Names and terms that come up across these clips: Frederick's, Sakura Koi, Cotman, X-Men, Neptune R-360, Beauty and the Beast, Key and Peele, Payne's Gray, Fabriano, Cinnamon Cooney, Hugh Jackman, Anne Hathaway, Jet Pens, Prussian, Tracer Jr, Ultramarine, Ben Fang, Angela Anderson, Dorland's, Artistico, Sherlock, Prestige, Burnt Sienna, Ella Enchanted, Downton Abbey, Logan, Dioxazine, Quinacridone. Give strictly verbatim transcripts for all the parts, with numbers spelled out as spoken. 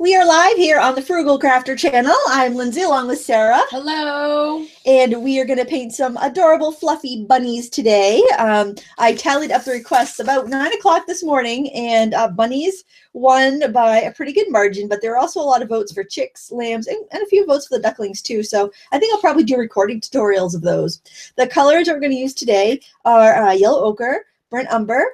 We are live here on the Frugal Crafter channel. I'm Lindsay along with Sarah. Hello. And we are going to paint some adorable fluffy bunnies today. Um, I tallied up the requests about nine o'clock this morning, and uh, bunnies won by a pretty good margin, but there are also a lot of votes for chicks, lambs, and, and a few votes for the ducklings too, so I think I'll probably do recording tutorials of those. The colors we're going to use today are uh, Yellow Ochre, Burnt Umber,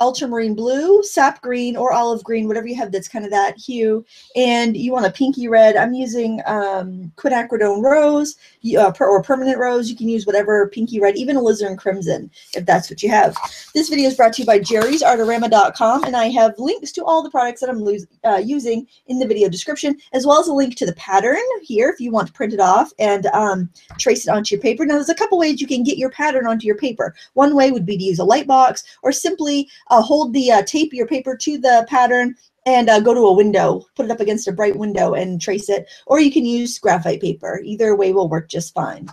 Ultramarine blue, sap green, or olive green, whatever you have that's kind of that hue. And you want a pinky red. I'm using um, Quinacridone rose uh, per, or permanent rose. You can use whatever pinky red, even Alizarin crimson, if that's what you have. This video is brought to you by Jerry's Artarama dot com, and I have links to all the products that I'm uh, using in the video description, as well as a link to the pattern here if you want to print it off and um, trace it onto your paper. Now, there's a couple ways you can get your pattern onto your paper. One way would be to use a light box, or simply Uh, hold the uh, tape of your paper to the pattern and uh, go to a window, put it up against a bright window and trace it. Or you can use graphite paper. Either way will work just fine.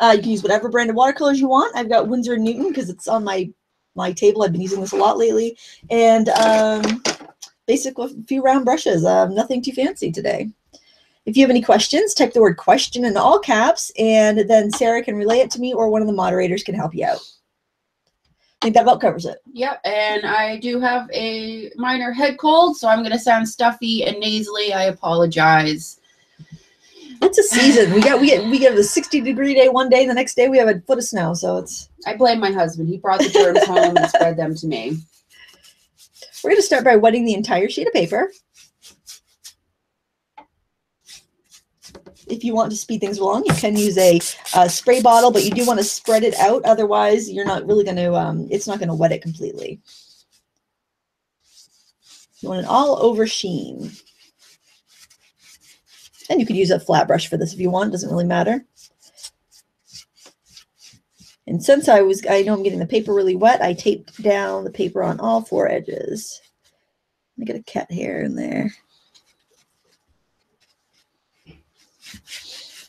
Uh, you can use whatever brand of watercolors you want. I've got Winsor and Newton because it's on my, my table. I've been using this a lot lately. And um, basically a few round brushes, um, nothing too fancy today. If you have any questions, type the word question in all caps, and then Sarah can relay it to me or one of the moderators can help you out. I think that about covers it. Yep, and I do have a minor head cold, so I'm going to sound stuffy and nasally. I apologize. It's a season. We got we get we get a sixty degree day one day, and the next day we have a foot of snow. So it's. I blame my husband. He brought the germs home and spread them to me. We're going to start by wetting the entire sheet of paper. If you want to speed things along, you can use a uh, spray bottle, but you do want to spread it out. Otherwise, you're not really going to, um, it's not going to wet it completely. You want an all over sheen. And you could use a flat brush for this if you want. It doesn't really matter. And since I was, I know I'm getting the paper really wet, I taped down the paper on all four edges. Let me get a cat hair in there.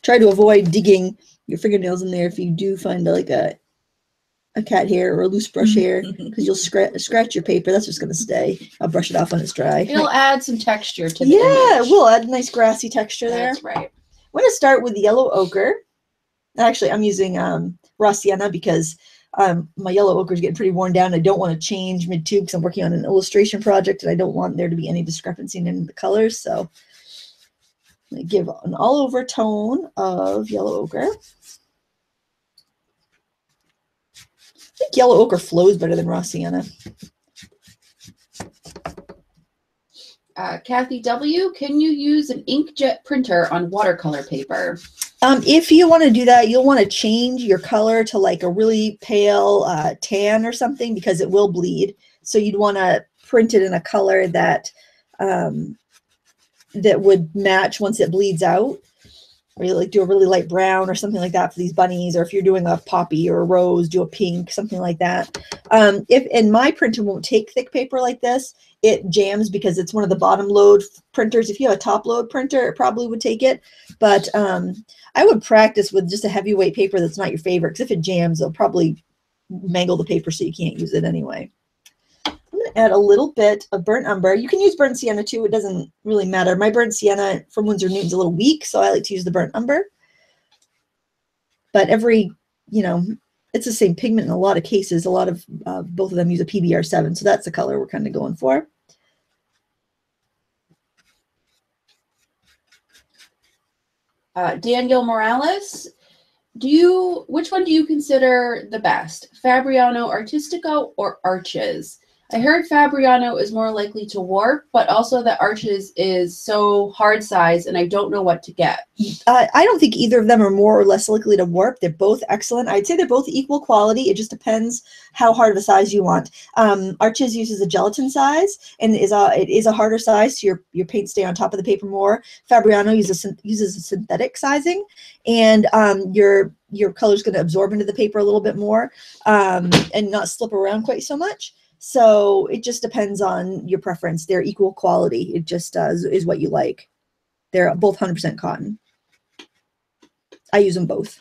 Try to avoid digging your fingernails in there if you do find a, like a a cat hair or a loose brush hair, because you'll scratch scratch your paper. That's just going to stay. I'll brush it off when it's dry. It'll add some texture to the yeah, image. It will add a nice grassy texture there. That's right. I'm going to start with yellow ochre. Actually, I'm using um, Raw Sienna because um, my yellow ochre is getting pretty worn down. I don't want to change mid-tube because I'm working on an illustration project, and I don't want there to be any discrepancy in the colors, so... give an all-over tone of yellow ochre. I think yellow ochre flows better than Raw Sienna. Uh, Kathy W., can you use an inkjet printer on watercolor paper? Um, if you want to do that, you'll want to change your color to like a really pale uh, tan or something, because it will bleed. So you'd want to print it in a color that... Um, that would match once it bleeds out, or you like do a really light brown or something like that for these bunnies, or if you're doing a poppy or a rose, do a pink, something like that. Um, if and my printer won't take thick paper like this, it jams because it's one of the bottom load printers. If you have a top load printer, it probably would take it, but um, I would practice with just a heavyweight paper that's not your favorite, because if it jams, it'll probably mangle the paper so you can't use it anyway. Add a little bit of burnt umber. You can use burnt sienna too. It doesn't really matter. My burnt sienna from Winsor Newton's a little weak, so I like to use the burnt umber. But every, you know, it's the same pigment in a lot of cases. A lot of uh, both of them use a P B R seven, so that's the color we're kind of going for. Uh, Daniel Morales, do you? Which one do you consider the best, Fabriano Artistico or Arches? I heard Fabriano is more likely to warp, but also that Arches is so hard size, and I don't know what to get. Uh, I don't think either of them are more or less likely to warp. They're both excellent. I'd say they're both equal quality. It just depends how hard of a size you want. Um, Arches uses a gelatin size, and is a, it is a harder size, so your, your paints stay on top of the paper more. Fabriano uses, uses a synthetic sizing, and um, your your color is going to absorb into the paper a little bit more um, and not slip around quite so much. So it just depends on your preference. They're equal quality. It just uh, is, is what you like. They're both one hundred percent cotton. I use them both.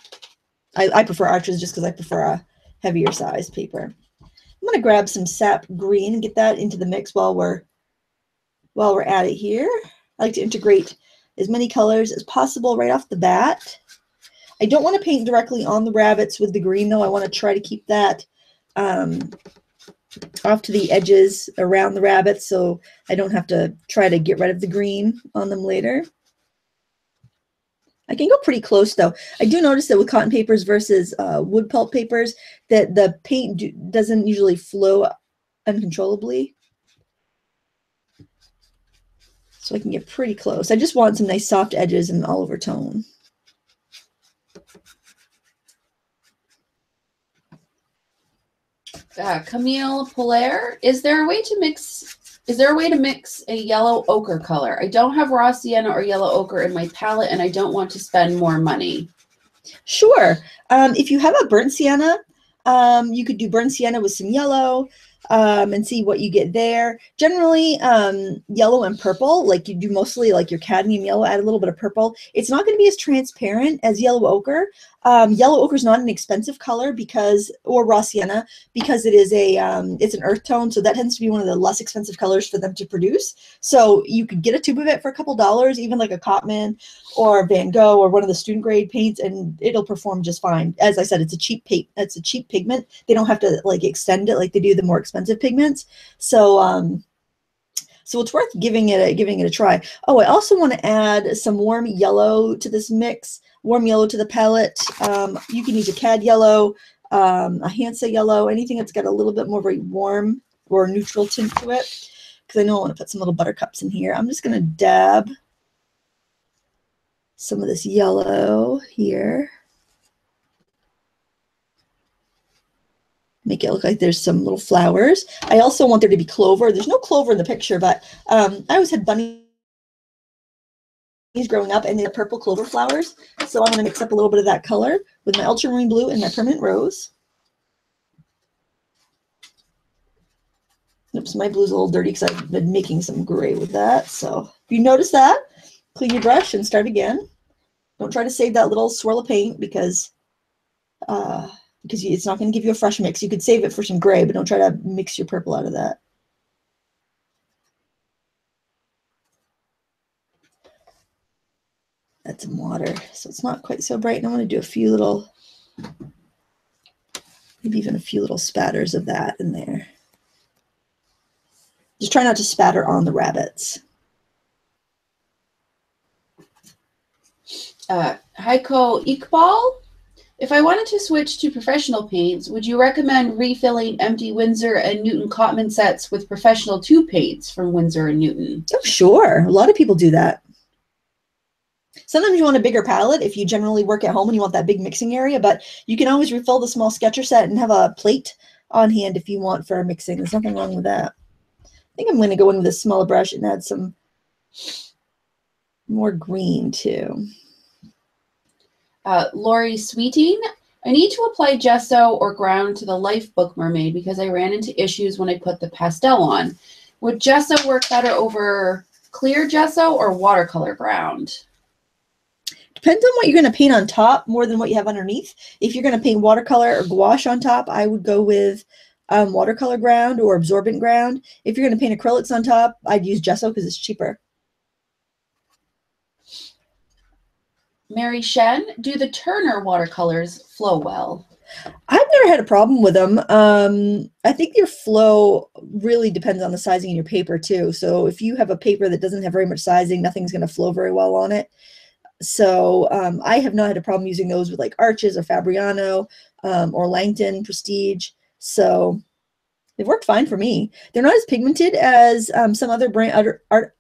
I, I prefer Arches just because I prefer a heavier size paper. I'm going to grab some sap green and get that into the mix while we're, while we're at it here. I like to integrate as many colors as possible right off the bat. I don't want to paint directly on the rabbits with the green, though. I want to try to keep that um, off to the edges around the rabbits so I don't have to try to get rid of the green on them later. I can go pretty close, though. I do notice that with cotton papers versus uh, wood pulp papers that the paint do doesn't usually flow uncontrollably. So I can get pretty close. I just want some nice soft edges and all over tone. Uh, Camille Polaire, is there a way to mix, is there a way to mix a yellow ochre color? I don't have raw sienna or yellow ochre in my palette, and I don't want to spend more money. Sure. Um, if you have a burnt sienna, um, you could do burnt sienna with some yellow um, and see what you get there. Generally, um, yellow and purple, like you do mostly like your cadmium yellow, add a little bit of purple. It's not going to be as transparent as yellow ochre. Um, yellow ochre is not an expensive color because, or raw sienna, because it is a, um, it's an earth tone. So that tends to be one of the less expensive colors for them to produce. So you could get a tube of it for a couple dollars, even like a Cotman or Van Gogh or one of the student grade paints, and it'll perform just fine. As I said, it's a cheap paint. It's a cheap pigment. They don't have to like extend it like they do the more expensive pigments. So, um, so it's worth giving it a, giving it a try. Oh, I also want to add some warm yellow to this mix. Warm yellow to the palette. Um, you can use a cad yellow, um, a Hansa yellow, anything that's got a little bit more of a warm or neutral tint to it. Because I know I want to put some little buttercups in here. I'm just going to dab some of this yellow here. Make it look like there's some little flowers. I also want there to be clover. There's no clover in the picture, but um, I always had bunnies growing up, and they're purple clover flowers. So I'm going to mix up a little bit of that color with my ultramarine blue and my permanent rose. Oops, my blue's a little dirty because I've been making some gray with that. So if you notice that, clean your brush and start again. Don't try to save that little swirl of paint because uh, because it's not going to give you a fresh mix. You could save it for some gray, but don't try to mix your purple out of that. Add some water so it's not quite so bright. And I want to do a few little, maybe even a few little spatters of that in there. Just try not to spatter on the rabbits. Uh, Heiko Iqbal, if I wanted to switch to professional paints, would you recommend refilling empty Winsor and Newton Cotman sets with professional tube paints from Winsor and Newton? Oh, sure. A lot of people do that. Sometimes you want a bigger palette if you generally work at home and you want that big mixing area, but you can always refill the small sketcher set and have a plate on hand if you want for mixing. There's nothing wrong with that. I think I'm going to go in with a smaller brush and add some more green too. Uh, Lori Sweeting, I need to apply gesso or ground to the Lifebook Mermaid because I ran into issues when I put the pastel on. Would gesso work better over clear gesso or watercolor ground? Depends on what you're going to paint on top more than what you have underneath. If you're going to paint watercolor or gouache on top, I would go with um, watercolor ground or absorbent ground. If you're going to paint acrylics on top, I'd use gesso because it's cheaper. Mary Shen, do the Turner watercolors flow well? I've never had a problem with them. Um, I think your flow really depends on the sizing in your paper too. So if you have a paper that doesn't have very much sizing, nothing's going to flow very well on it. So um, I have not had a problem using those with like Arches or Fabriano um, or Langton Prestige. So they've worked fine for me. They're not as pigmented as um, some other brand, other art,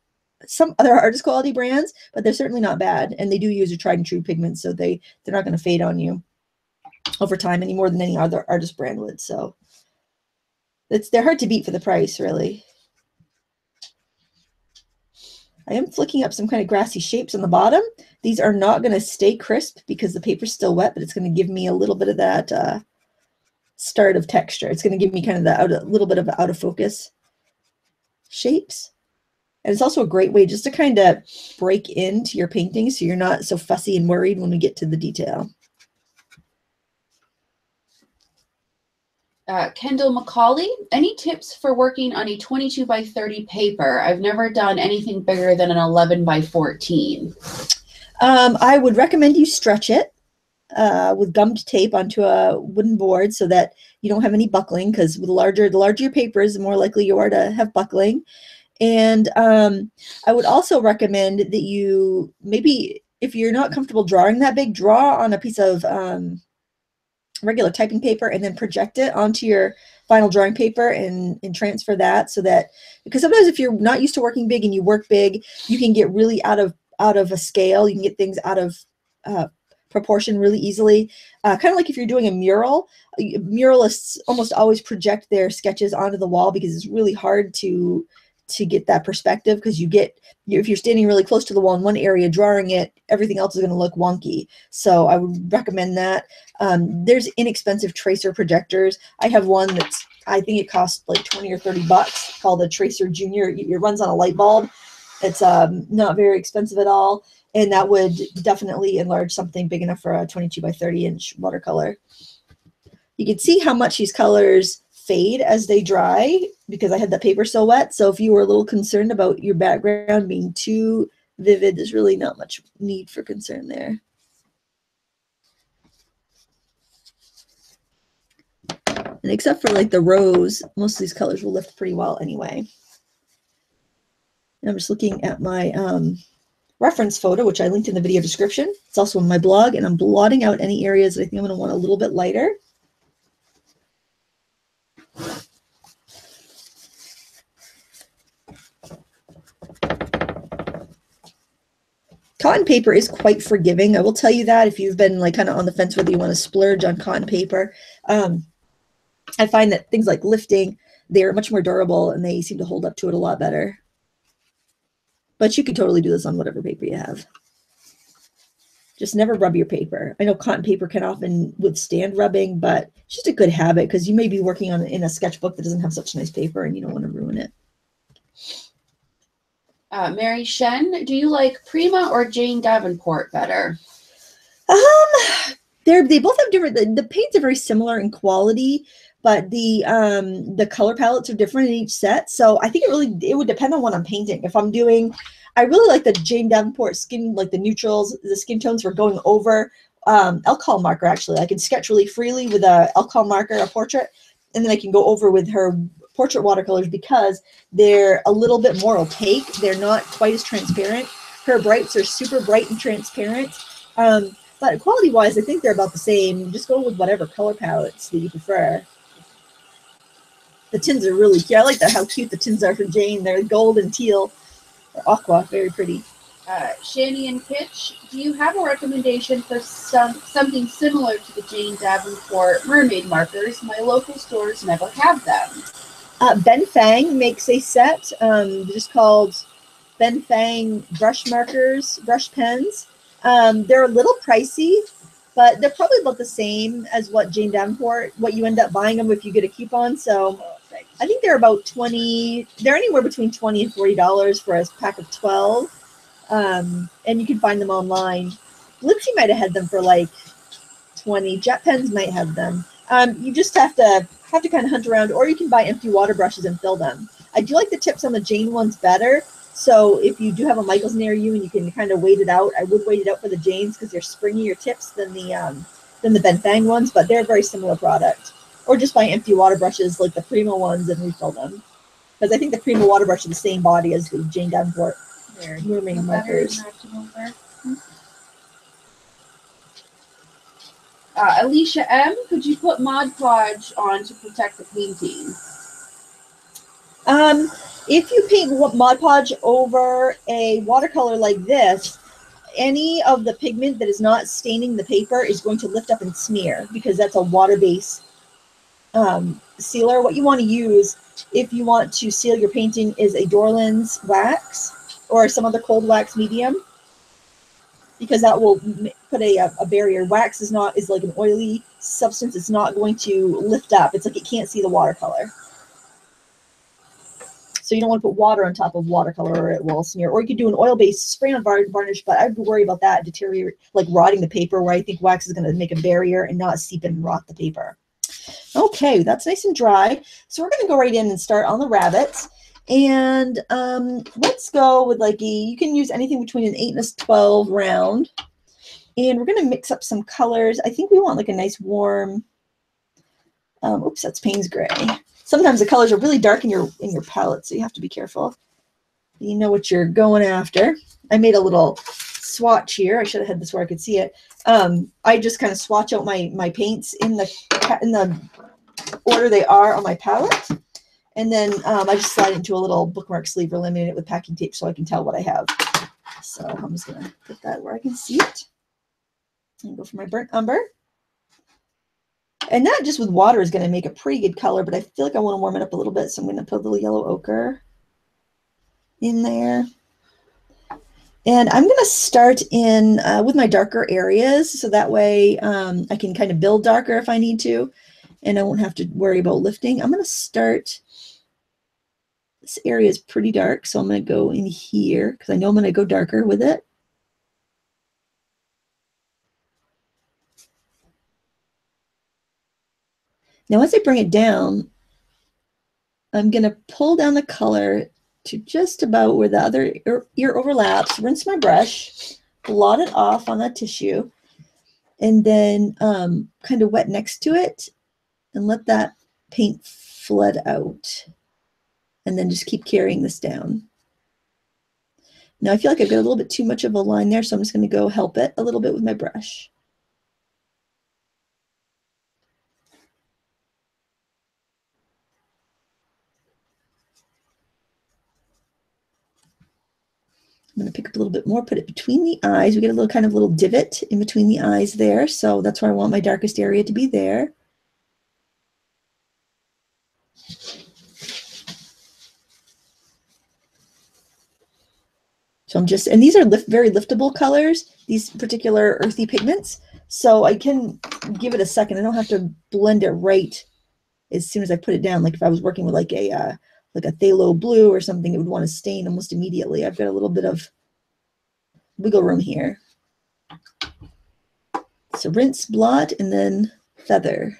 some other artist quality brands, but they're certainly not bad. And they do use a tried and true pigment, so they they're not going to fade on you over time any more than any other artist brand would. So it's they're hard to beat for the price, really. I am flicking up some kind of grassy shapes on the bottom. These are not going to stay crisp because the paper's still wet, but it's going to give me a little bit of that uh, start of texture. It's going to give me kind of the out, a little bit of out of focus shapes. And it's also a great way just to kind of break into your painting so you're not so fussy and worried when we get to the detail. Uh, Kendall McCauley, any tips for working on a twenty-two by thirty paper? I've never done anything bigger than an eleven by fourteen. Um, I would recommend you stretch it uh, with gummed tape onto a wooden board so that you don't have any buckling, because the larger, the larger your paper is, the more likely you are to have buckling. And um, I would also recommend that you, maybe if you're not comfortable drawing that big, draw on a piece of um, regular typing paper and then project it onto your final drawing paper and, and transfer that, so that, because sometimes if you're not used to working big and you work big, you can get really out of out of a scale. You can get things out of uh, proportion really easily. Uh, kind of like if you're doing a mural, muralists almost always project their sketches onto the wall because it's really hard to to get that perspective, because you get, if you're standing really close to the wall in one area drawing it, everything else is going to look wonky. So I would recommend that. Um, there's inexpensive tracer projectors. I have one that's, I think it costs like twenty or thirty bucks, called a Tracer Junior. It runs on a light bulb. It's um, not very expensive at all. And that would definitely enlarge something big enough for a twenty-two by thirty inch watercolor. You can see how much these colors fade as they dry, because I had the paper so wet. So if you were a little concerned about your background being too vivid, there's really not much need for concern there. And except for like the rose, most of these colors will lift pretty well anyway. And I'm just looking at my um, reference photo, which I linked in the video description. It's also on my blog, and I'm blotting out any areas that I think I'm going to want a little bit lighter. Cotton paper is quite forgiving. I will tell you that if you've been like kind of on the fence whether you want to splurge on cotton paper. Um, I find that things like lifting, they're much more durable and they seem to hold up to it a lot better. But you could totally do this on whatever paper you have. Just never rub your paper. I know cotton paper can often withstand rubbing, but it's just a good habit, because you may be working on in a sketchbook that doesn't have such nice paper and you don't want to ruin it. Uh, Mary Shen, do you like Prima or Jane Davenport better? Um, they're, they both have different, the, the paints are very similar in quality, but the um, the color palettes are different in each set. So I think it really, it would depend on what I'm painting. If I'm doing, I really like the Jane Davenport skin, like the neutrals, the skin tones we're going over. Um, alcohol marker, actually. I can sketch really freely with a alcohol marker, a portrait, and then I can go over with her portrait watercolors because they're a little bit more opaque. They're not quite as transparent. Her brights are super bright and transparent. Um, but quality-wise, I think they're about the same. You just go with whatever color palettes that you prefer. The tins are really cute. I like that, how cute the tins are for Jane. They're gold and teal. Aqua, very pretty. Uh, Shani and Kitch, do you have a recommendation for some something similar to the Jane Davenport mermaid markers? My local stores never have them. Uh, Ben Fang makes a set um, just called Ben Fang brush markers, brush pens. Um, they're a little pricey, but they're probably about the same as what Jane Davenport, what you end up buying them if you get a coupon. So I think they're about twenty, they're anywhere between twenty and forty dollars for a pack of twelve. Um, and you can find them online. Lipsy might have had them for like twenty. Jet pens might have them. Um, you just have to have to kind of hunt around, or you can buy empty water brushes and fill them. I do like the tips on the Jane ones better. So if you do have a Michaels near you and you can kind of wait it out, I would wait it out for the Janes because they're springier tips than the um, than the Ben Fang ones, but they're a very similar product. Or just buy empty water brushes like the Primo ones and refill them, because I think the Primo water brush is the same body as the Jane Davenport. Mermaid markers. Uh, Alicia M, could you put Mod Podge on to protect the painting? Um, if you paint Mod Podge over a watercolor like this, any of the pigment that is not staining the paper is going to lift up and smear, because that's a water-based um, sealer. What you want to use if you want to seal your painting is a Dorland's wax, or some other cold wax medium, because that will put a, a barrier. Wax is not, is like an oily substance. It's not going to lift up. It's like it can't see the watercolor. So you don't want to put water on top of watercolor or it will smear. Or you could do an oil-based spray on varnish, but I'd worry about that deteriorate, like rotting the paper, where I think wax is going to make a barrier and not seep and rot the paper. Okay, that's nice and dry. So we're going to go right in and start on the rabbits. And um, let's go with like a, you can use anything between an eight and a twelve round. And we're going to mix up some colors. I think we want like a nice warm, um, oops, that's Payne's gray. Sometimes the colors are really dark in your, in your palette, so you have to be careful. You know what you're going after. I made a little swatch here. I should have had this where I could see it. Um, I just kind of swatch out my, my paints in the, in the order they are on my palette. And then um, I just slide into a little bookmark sleeve or laminate it with packing tape so I can tell what I have. So I'm just going to put that where I can see it. And go for my burnt umber. And that just with water is going to make a pretty good color, but I feel like I want to warm it up a little bit. So I'm going to put a little yellow ochre in there. And I'm going to start in uh, with my darker areas. So that way um, I can kind of build darker if I need to. And I won't have to worry about lifting. I'm going to start. This area is pretty dark. So I'm going to go in here because I know I'm going to go darker with it. Now, as I bring it down, I'm going to pull down the color to just about where the other ear overlaps, rinse my brush, blot it off on that tissue, and then um, kind of wet next to it and let that paint flood out. And then just keep carrying this down. Now, I feel like I've got a little bit too much of a line there, so I'm just going to go help it a little bit with my brush. I'm going to pick up a little bit more, put it between the eyes. We get a little kind of little divot in between the eyes there. So that's where I want my darkest area to be there. So I'm just, and these are lift, very liftable colors, these particular earthy pigments. So I can give it a second. I don't have to blend it right as soon as I put it down. Like if I was working with like a, uh, like a phthalo blue or something, it would want to stain almost immediately. I've got a little bit of wiggle room here. So rinse, blot, and then feather.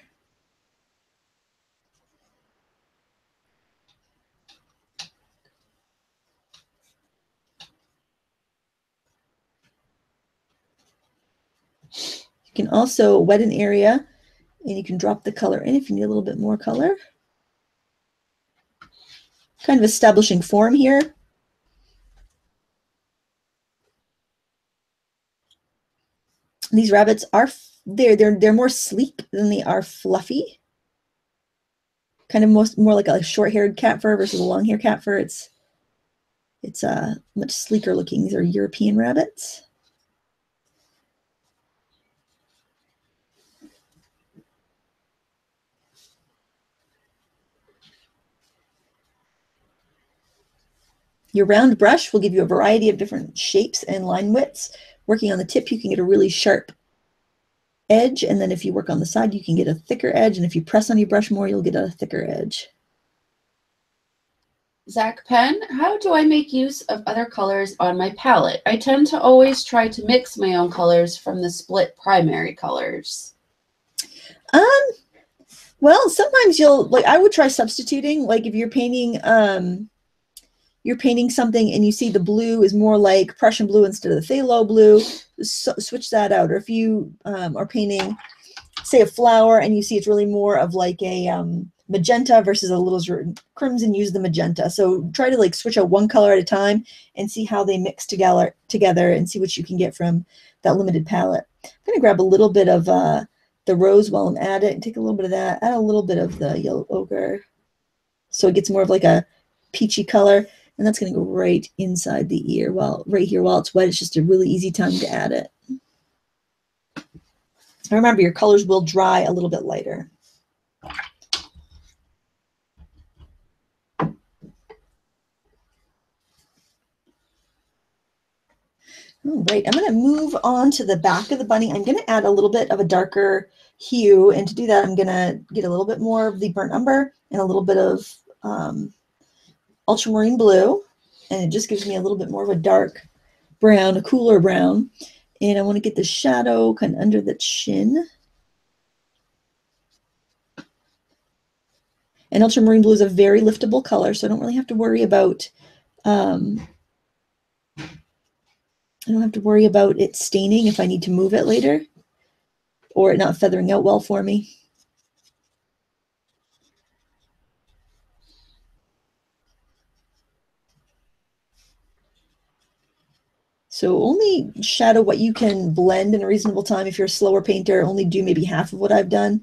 You can also wet an area and you can drop the color in if you need a little bit more color. Kind of establishing form here. These rabbits are they're they're they're more sleek than they are fluffy. Kind of most more like a short-haired cat fur versus a long-haired cat fur. It's it's uh much sleeker looking. These are European rabbits. Your round brush will give you a variety of different shapes and line widths. Working on the tip, you can get a really sharp edge. And then if you work on the side, you can get a thicker edge. And if you press on your brush more, you'll get a thicker edge. Zach Penn, how do I make use of other colors on my palette? I tend to always try to mix my own colors from the split primary colors. Um, well, sometimes you'll, like, I would try substituting. Like if you're painting, um, you're painting something and you see the blue is more like Prussian blue instead of the phthalo blue, so switch that out. Or if you um, are painting, say, a flower and you see it's really more of like a um, magenta versus a little crimson, use the magenta. So try to like switch out one color at a time and see how they mix together together and see what you can get from that limited palette. I'm going to grab a little bit of uh, the rose while I'm at it and take a little bit of that, add a little bit of the yellow ochre so it gets more of like a peachy color. And that's going to go right inside the ear, while right here while it's wet. It's just a really easy time to add it. And remember, your colors will dry a little bit lighter. All right, I'm going to move on to the back of the bunny. I'm going to add a little bit of a darker hue. And to do that, I'm going to get a little bit more of the burnt umber and a little bit of um, ultramarine blue, and it just gives me a little bit more of a dark brown, a cooler brown. And I want to get the shadow kind of under the chin. And ultramarine blue is a very liftable color, so I don't really have to worry about um, I don't have to worry about it staining if I need to move it later or it not feathering out well for me. So only shadow what you can blend in a reasonable time. If you're a slower painter, only do maybe half of what I've done.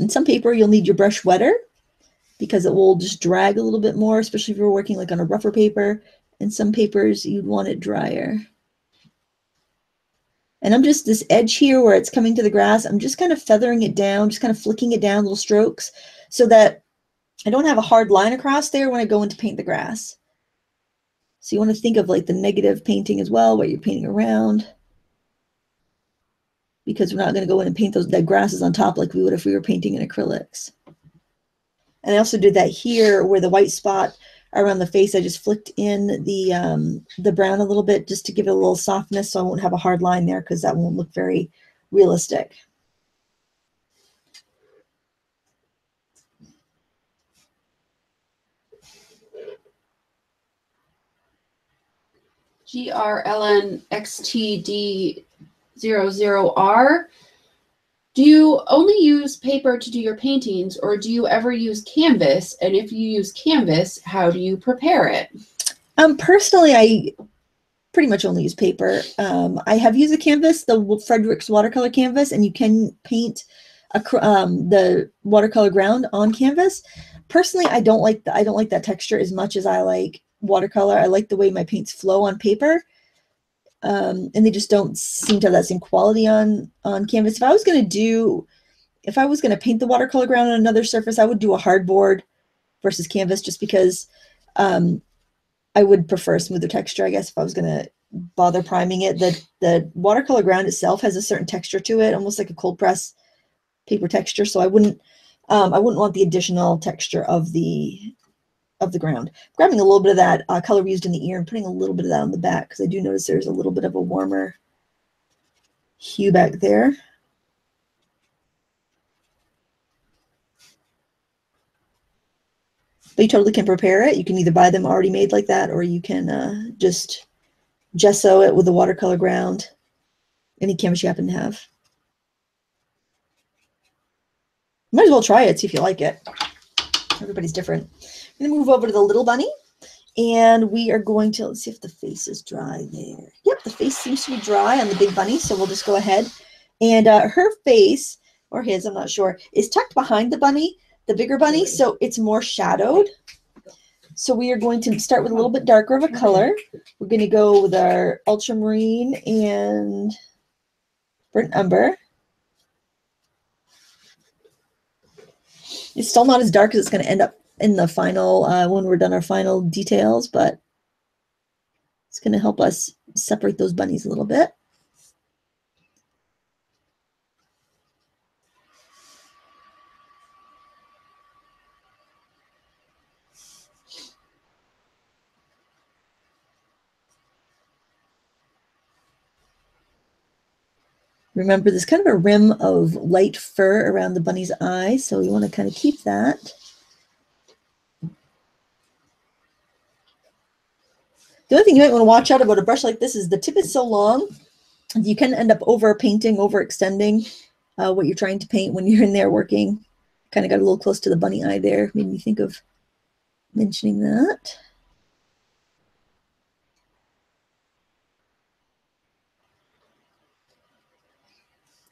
In some paper, you'll need your brush wetter because it will just drag a little bit more, especially if you're working like on a rougher paper. And some papers, you'd want it drier. And I'm just this edge here where it's coming to the grass. I'm just kind of feathering it down, just kind of flicking it down, little strokes, so that I don't have a hard line across there when I go in to paint the grass. So you want to think of like the negative painting as well, where you're painting around, because we're not going to go in and paint those dead grasses on top like we would if we were painting in acrylics. And I also did that here where the white spot around the face, I just flicked in the um, the brown a little bit just to give it a little softness, so I won't have a hard line there because that won't look very realistic. G R L N X T D zero zero R. Do you only use paper to do your paintings, or do you ever use canvas? And if you use canvas, how do you prepare it? Um, personally, I pretty much only use paper. Um, I have used a canvas, the Frederick's watercolor canvas, and you can paint a, um, the watercolor ground on canvas. Personally, I don't like the, I don't like that texture as much as I like watercolor. I like the way my paints flow on paper. Um, and they just don't seem to have that same quality on, on canvas. If I was going to do, if I was going to paint the watercolor ground on another surface, I would do a hardboard versus canvas, just because um, I would prefer a smoother texture, I guess, if I was going to bother priming it. The, the watercolor ground itself has a certain texture to it, almost like a cold press paper texture. So I wouldn't, um, I wouldn't want the additional texture of the of the ground. Grabbing a little bit of that uh, color we used in the ear and putting a little bit of that on the back, because I do notice there's a little bit of a warmer hue back there. But you totally can prepare it. You can either buy them already made like that, or you can uh, just gesso it with the watercolor ground, any canvas you happen to have. Might as well try it, see if you like it. Everybody's different. I'm gonna move over to the little bunny, and we are going to, let's see if the face is dry there. Yep, the face seems to be dry on the big bunny, so we'll just go ahead. And uh, her face, or his, I'm not sure, is tucked behind the bunny, the bigger bunny, so it's more shadowed. So we are going to start with a little bit darker of a color. We're gonna go with our ultramarine and burnt umber. It's still not as dark as it's gonna end up in the final, uh, when we're done our final details, but it's going to help us separate those bunnies a little bit. Remember, there's kind of a rim of light fur around the bunny's eye, so you want to kind of keep that. The other thing you might want to watch out about a brush like this is the tip is so long, you can end up over painting, overextending uh, what you're trying to paint when you're in there working. Kind of got a little close to the bunny eye there. Made me think of mentioning that.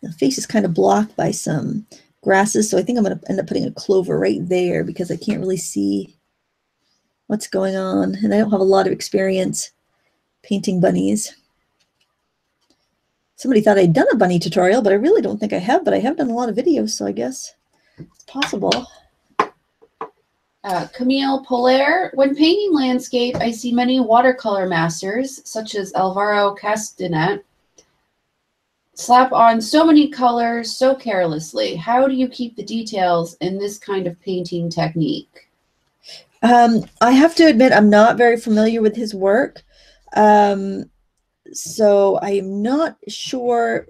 The face is kind of blocked by some grasses, so I think I'm going to end up putting a clover right there because I can't really see what's going on, and I don't have a lot of experience painting bunnies. Somebody thought I'd done a bunny tutorial, but I really don't think I have, but I have done a lot of videos, so I guess it's possible. Uh, Camille Polaire, when painting landscape, I see many watercolor masters, such as Alvaro Castanet, slap on so many colors so carelessly. How do you keep the details in this kind of painting technique? Um, I have to admit, I'm not very familiar with his work. Um, so I'm not sure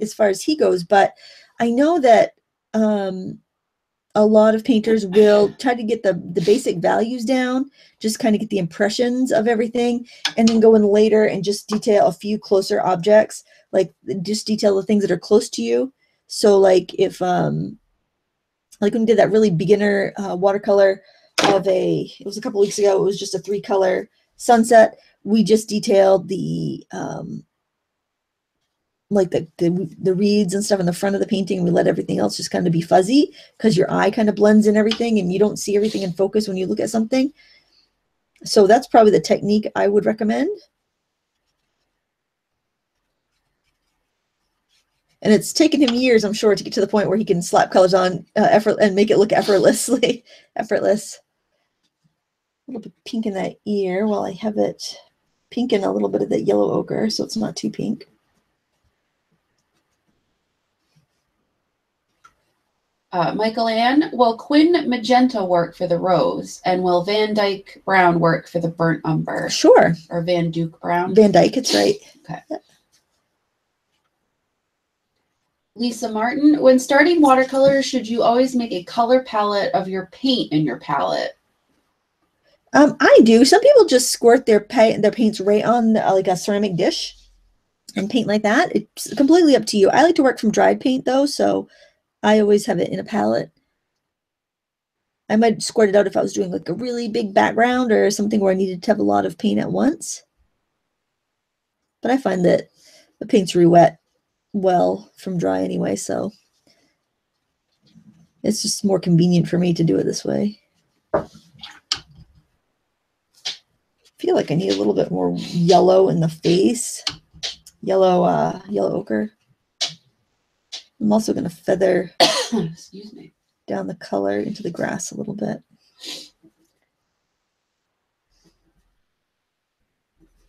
as far as he goes, but I know that um, a lot of painters will try to get the, the basic values down, just kind of get the impressions of everything, and then go in later and just detail a few closer objects, like just detail the things that are close to you. So like if, um, like when we did that really beginner uh, watercolor of a, it was a couple weeks ago, it was just a three color sunset. We just detailed the, um, like the, the, the reeds and stuff in the front of the painting. We let everything else just kind of be fuzzy because your eye kind of blends in everything and you don't see everything in focus when you look at something. So that's probably the technique I would recommend. And it's taken him years, I'm sure, to get to the point where he can slap colors on uh, effort and make it look effortlessly, effortless. A little bit pink in that ear while I have it pink in a little bit of that yellow ochre, so it's not too pink. Uh, Michael Ann, will Quinn magenta work for the rose, and will Van Dyke brown work for the burnt umber? Sure. Or Van Dyke brown? Van Dyke, it's right. Okay. Yeah. Lisa Martin, when starting watercolor, should you always make a color palette of your paint in your palette? Um, I do. Some people just squirt their paint, their paints right on the, like a ceramic dish and paint like that. It's completely up to you. I like to work from dried paint though, so I always have it in a palette. I might squirt it out if I was doing like a really big background or something where I needed to have a lot of paint at once. But I find that the paint's re-wet well from dry anyway, so it's just more convenient for me to do it this way. I feel like I need a little bit more yellow in the face, yellow uh yellow ochre. I'm also going to feather excuse me down the color into the grass a little bit.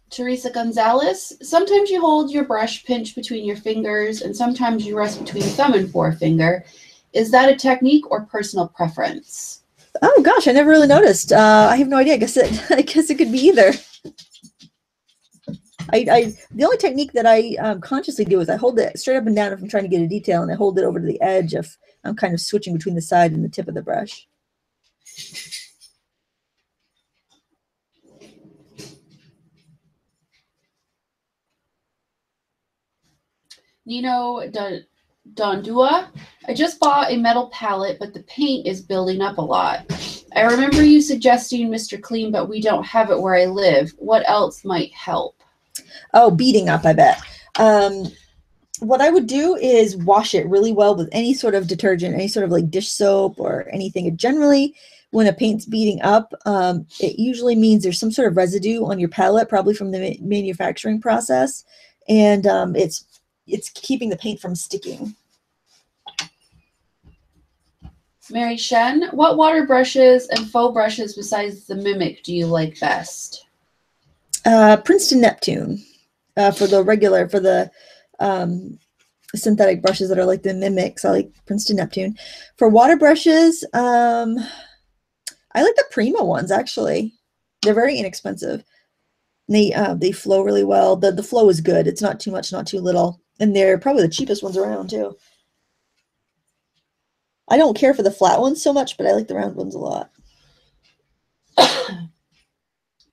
Teresa Gonzalez, sometimes you hold your brush pinch between your fingers and sometimes you rest between thumb and forefinger. Is that a technique or personal preference? Oh gosh, I never really noticed. Uh, I have no idea. I guess it, I guess it could be either. I, I the only technique that I um, consciously do is I hold it straight up and down if I'm trying to get a detail, and I hold it over to the edge if I'm kind of switching between the side and the tip of the brush. Nino Dondua, I just bought a metal palette, but the paint is building up a lot. I remember you suggesting Mister Clean, but we don't have it where I live. What else might help? Oh, beating up, I bet. Um, what I would do is wash it really well with any sort of detergent, any sort of like dish soap or anything. Generally, when a paint's beating up, um, it usually means there's some sort of residue on your palette, probably from the ma- manufacturing process, and um, it's It's keeping the paint from sticking. Mary Shen, what water brushes and faux brushes besides the Mimic do you like best? Uh, Princeton Neptune uh, for the regular, for the um, synthetic brushes that are like the Mimics. I like Princeton Neptune. For water brushes, um, I like the Prima ones, actually. They're very inexpensive. They, uh, they flow really well. The, the flow is good. It's not too much, not too little. And they're probably the cheapest ones around too. I don't care for the flat ones so much, but I like the round ones a lot.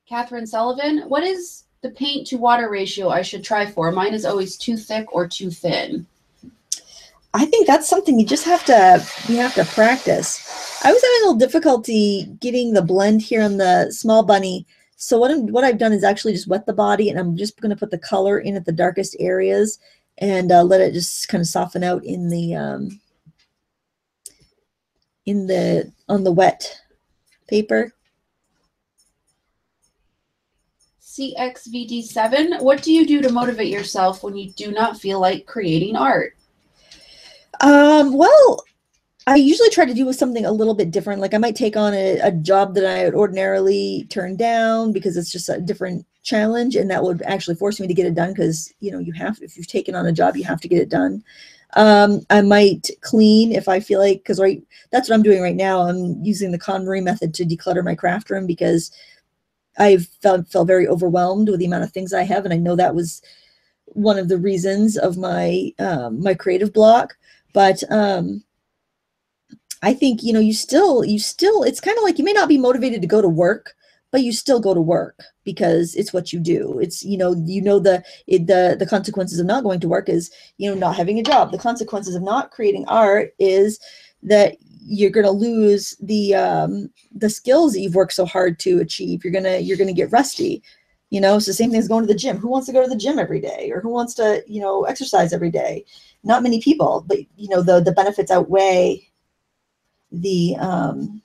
Catherine Sullivan, what is the paint to water ratio I should try for? Mine is always too thick or too thin. I think that's something you just have to, you have to practice. I was having a little difficulty getting the blend here on the small bunny. So what, I'm, what I've done is actually just wet the body, and I'm just going to put the color in at the darkest areas and uh, let it just kind of soften out in the um, in the on the wet paper. C X V D seven, what do you do to motivate yourself when you do not feel like creating art? Um, well, I usually try to do with something a little bit different. Like I might take on a, a job that I would ordinarily turn down because it's just a different challenge, and that would actually force me to get it done because, you know, you have, if you've taken on a job, you have to get it done. Um, I might clean if I feel like, because right, that's what I'm doing right now. I'm using the KonMari method to declutter my craft room because I felt, felt very overwhelmed with the amount of things I have. And I know that was one of the reasons of my, um, my creative block. But um, I think, you know, you still, you still, it's kind of like you may not be motivated to go to work, but you still go to work because it's what you do. It's, you know, you know, the, it, the, the consequences of not going to work is, you know, not having a job. The consequences of not creating art is that you're going to lose the, um, the skills that you've worked so hard to achieve. You're going to, you're going to get rusty, you know, so same thing as going to the gym. Who wants to go to the gym every day, or who wants to, you know, exercise every day? Not many people, but you know, the, the benefits outweigh the, um,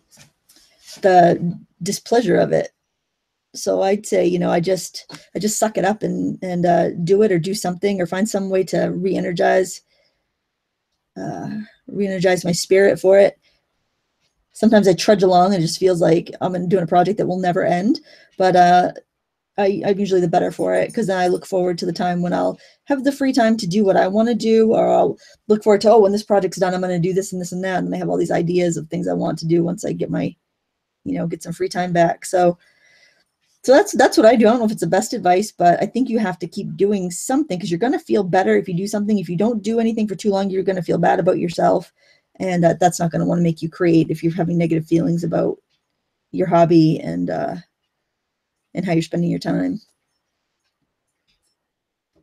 the displeasure of it. So I'd say, you know, I just, I just suck it up and, and, uh, do it, or do something, or find some way to re-energize, uh, re-energize my spirit for it. Sometimes I trudge along and it just feels like I'm doing a project that will never end, but, uh, I, I'm usually the better for it. 'Cause then I look forward to the time when I'll have the free time to do what I want to do, or I'll look forward to, oh, when this project's done, I'm going to do this and this and that. And I have all these ideas of things I want to do once I get my, you know, get some free time back. So, so that's, that's what I do. I don't know if it's the best advice, but I think you have to keep doing something, because you're going to feel better if you do something. If you don't do anything for too long, you're going to feel bad about yourself. And that, that's not going to want to make you create if you're having negative feelings about your hobby and, uh, and how you're spending your time.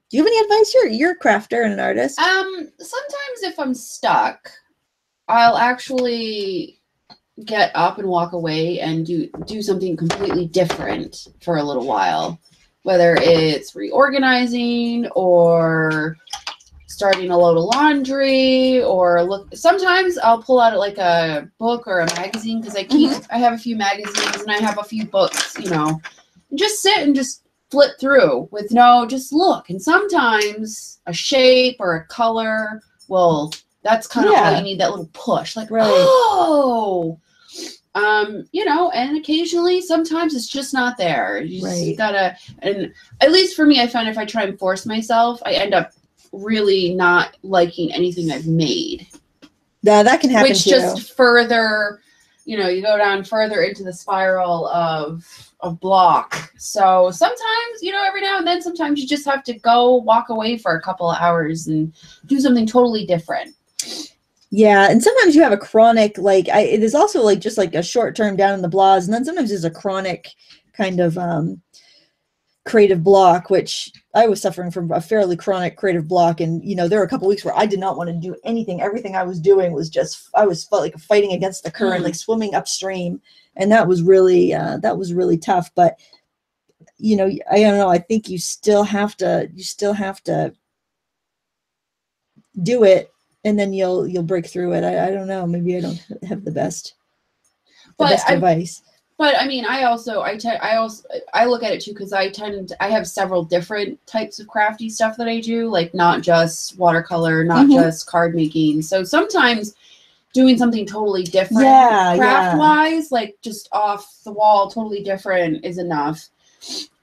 Do you have any advice? You're, you're a crafter and an artist. Um, sometimes if I'm stuck, I'll actually get up and walk away and do do something completely different for a little while, whether it's reorganizing or starting a load of laundry, or look, sometimes I'll pull out like a book or a magazine, because I keep, mm-hmm. I have a few magazines and I have a few books, you know, and just sit and just flip through with no, just look. And sometimes a shape or a color will, that's kind of yeah. all you need, that little push, like, right. oh, Um, you know, and occasionally, sometimes it's just not there. You right. just gotta, and at least for me, I found if I try and force myself, I end up really not liking anything I've made. Yeah, that can happen. Which too. Just further, you know, you go down further into the spiral of of block. So sometimes, you know, every now and then, sometimes you just have to go walk away for a couple of hours and do something totally different. Yeah, and sometimes you have a chronic, like, I, there's also, like, just, like, a short-term down in the blahs, and then sometimes there's a chronic kind of um, creative block, which I was suffering from a fairly chronic creative block, and, you know, there were a couple weeks where I did not want to do anything. Everything I was doing was just, I was, felt like fighting against the current, mm. like, swimming upstream, and that was really, uh, that was really tough, but, you know, I don't know, I think you still have to, you still have to do it. And then you'll you'll break through it. I, I don't know. Maybe I don't have the best, the but best I, advice. But I mean, I also I te I also I look at it too, because I tend I have several different types of crafty stuff that I do, like not just watercolor, not mm-hmm. just card making. So sometimes doing something totally different, yeah, craft yeah. wise, like just off the wall, totally different is enough.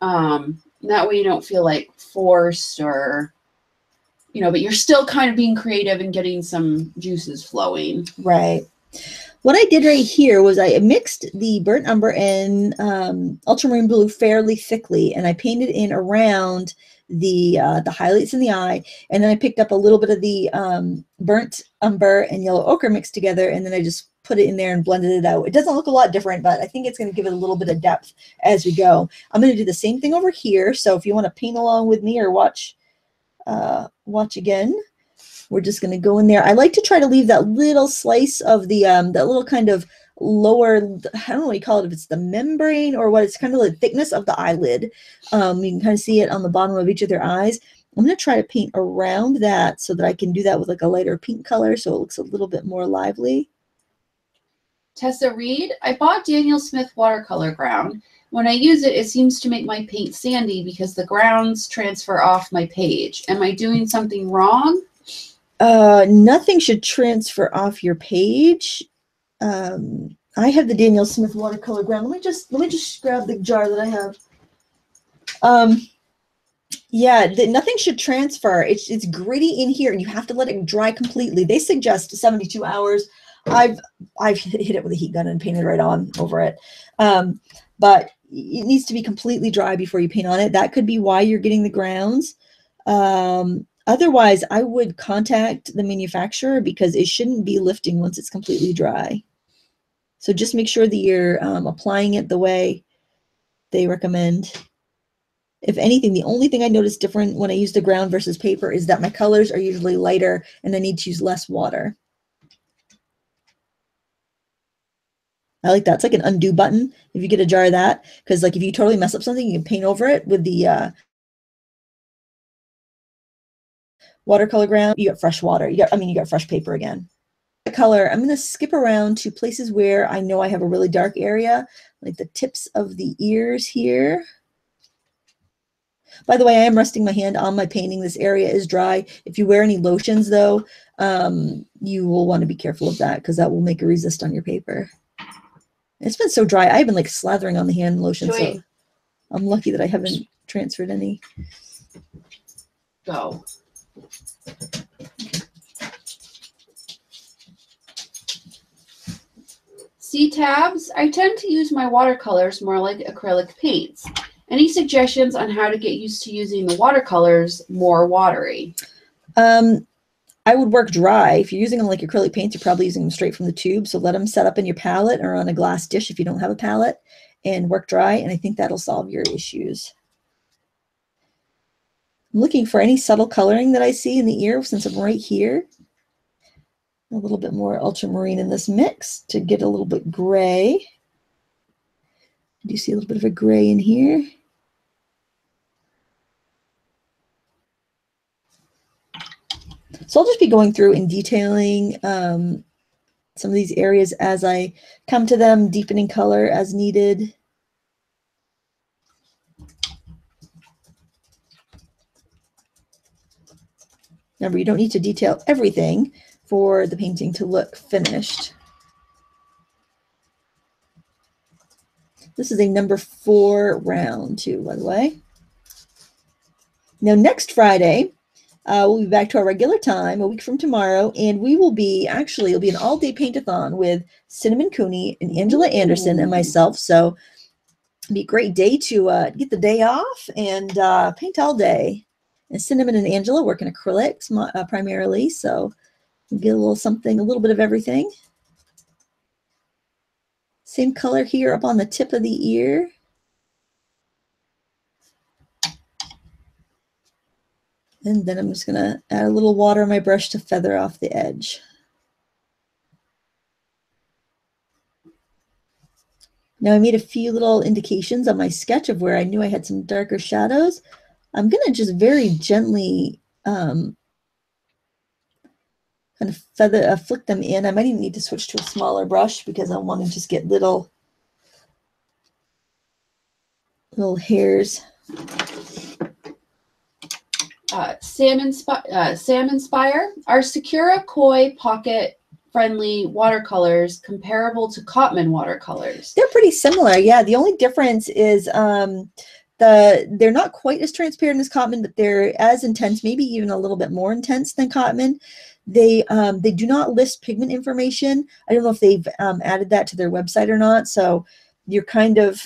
Um, that way you don't feel like forced or. You know, but you're still kind of being creative and getting some juices flowing. Right. What I did right here was I mixed the burnt umber and um, ultramarine blue fairly thickly, and I painted in around the uh, the highlights in the eye, and then I picked up a little bit of the um, burnt umber and yellow ochre mixed together, and then I just put it in there and blended it out. It doesn't look a lot different, but I think it's going to give it a little bit of depth as we go. I'm going to do the same thing over here, so if you want to paint along with me or watch... Uh, watch again. We're just going to go in there. I like to try to leave that little slice of the, um, that little kind of lower, I don't know what you call it, if it's the membrane or what, it's kind of the thickness of the eyelid. Um, you can kind of see it on the bottom of each of their eyes. I'm going to try to paint around that so that I can do that with like a lighter pink color so it looks a little bit more lively. Tessa Reed, I bought Daniel Smith watercolor ground. When I use it, it seems to make my paint sandy because the grounds transfer off my page. Am I doing something wrong? Uh, nothing should transfer off your page. Um, I have the Daniel Smith watercolor ground. Let me just let me just grab the jar that I have. Um, Yeah, the, nothing should transfer. It's, it's gritty in here, and you have to let it dry completely. They suggest seventy-two hours. I've I've hit it with a heat gun and painted right on over it. Um, but it needs to be completely dry before you paint on it. That could be why you're getting the grounds. Um, otherwise, I would contact the manufacturer, because it shouldn't be lifting once it's completely dry. So just make sure that you're um, applying it the way they recommend. If anything, the only thing I noticed different when I use the ground versus paper is that my colors are usually lighter and I need to use less water. I like that. It's like an undo button if you get a jar of that, because like if you totally mess up something, you can paint over it with the uh, watercolor ground. You got fresh water. You got, I mean, you got fresh paper again. The color. I'm going to skip around to places where I know I have a really dark area, like the tips of the ears here. By the way, I am resting my hand on my painting. This area is dry. If you wear any lotions, though, um, you will want to be careful of that, because that will make a resist on your paper. It's been so dry. I've been like slathering on the hand lotion, so I'm lucky that I haven't transferred any. Go. See tabs? I tend to use my watercolors more like acrylic paints. Any suggestions on how to get used to using the watercolors more watery? Um, I would work dry. If you're using them like acrylic paints, you're probably using them straight from the tube. So let them set up in your palette or on a glass dish if you don't have a palette, and work dry. And I think that'll solve your issues. I'm looking for any subtle coloring that I see in the ear, since I'm right here. A little bit more ultramarine in this mix to get a little bit gray. Do you see a little bit of a gray in here? So I'll just be going through and detailing um, some of these areas as I come to them, deepening color as needed. Remember, you don't need to detail everything for the painting to look finished. This is a number four round, too, by the way. Now, next Friday, Uh, we'll be back to our regular time a week from tomorrow, and we will be, actually, it'll be an all-day paint-a-thon with Cinnamon Cooney and Angela Anderson and myself. So it'll be a great day to uh, get the day off and uh, paint all day. And Cinnamon and Angela work in acrylics uh, primarily, so we'll get a little something, a little bit of everything. Same color here up on the tip of the ear. And then I'm just going to add a little water on my brush to feather off the edge. Now I made a few little indications on my sketch of where I knew I had some darker shadows. I'm going to just very gently um, kind of feather, uh, flick them in. I might even need to switch to a smaller brush, because I want to just get little, little hairs. Uh, Sam, inspi uh, Sam Inspire, are Sakura Koi pocket friendly watercolors comparable to Cotman watercolors? They're pretty similar, yeah. The only difference is um, the they're not quite as transparent as Cotman, but they're as intense, maybe even a little bit more intense than Cotman. They, um, they do not list pigment information. I don't know if they've um, added that to their website or not, so you're kind of,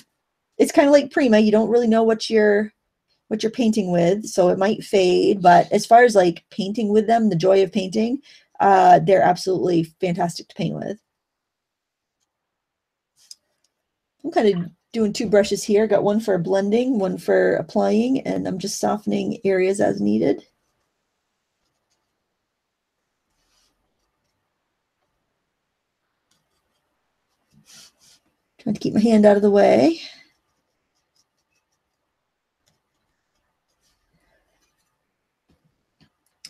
it's kind of like Prima. You don't really know what you're what you're painting with, so it might fade, but as far as like painting with them, the joy of painting, uh, they're absolutely fantastic to paint with. I'm kind of doing two brushes here. Got one for blending, one for applying, and I'm just softening areas as needed. Trying to keep my hand out of the way.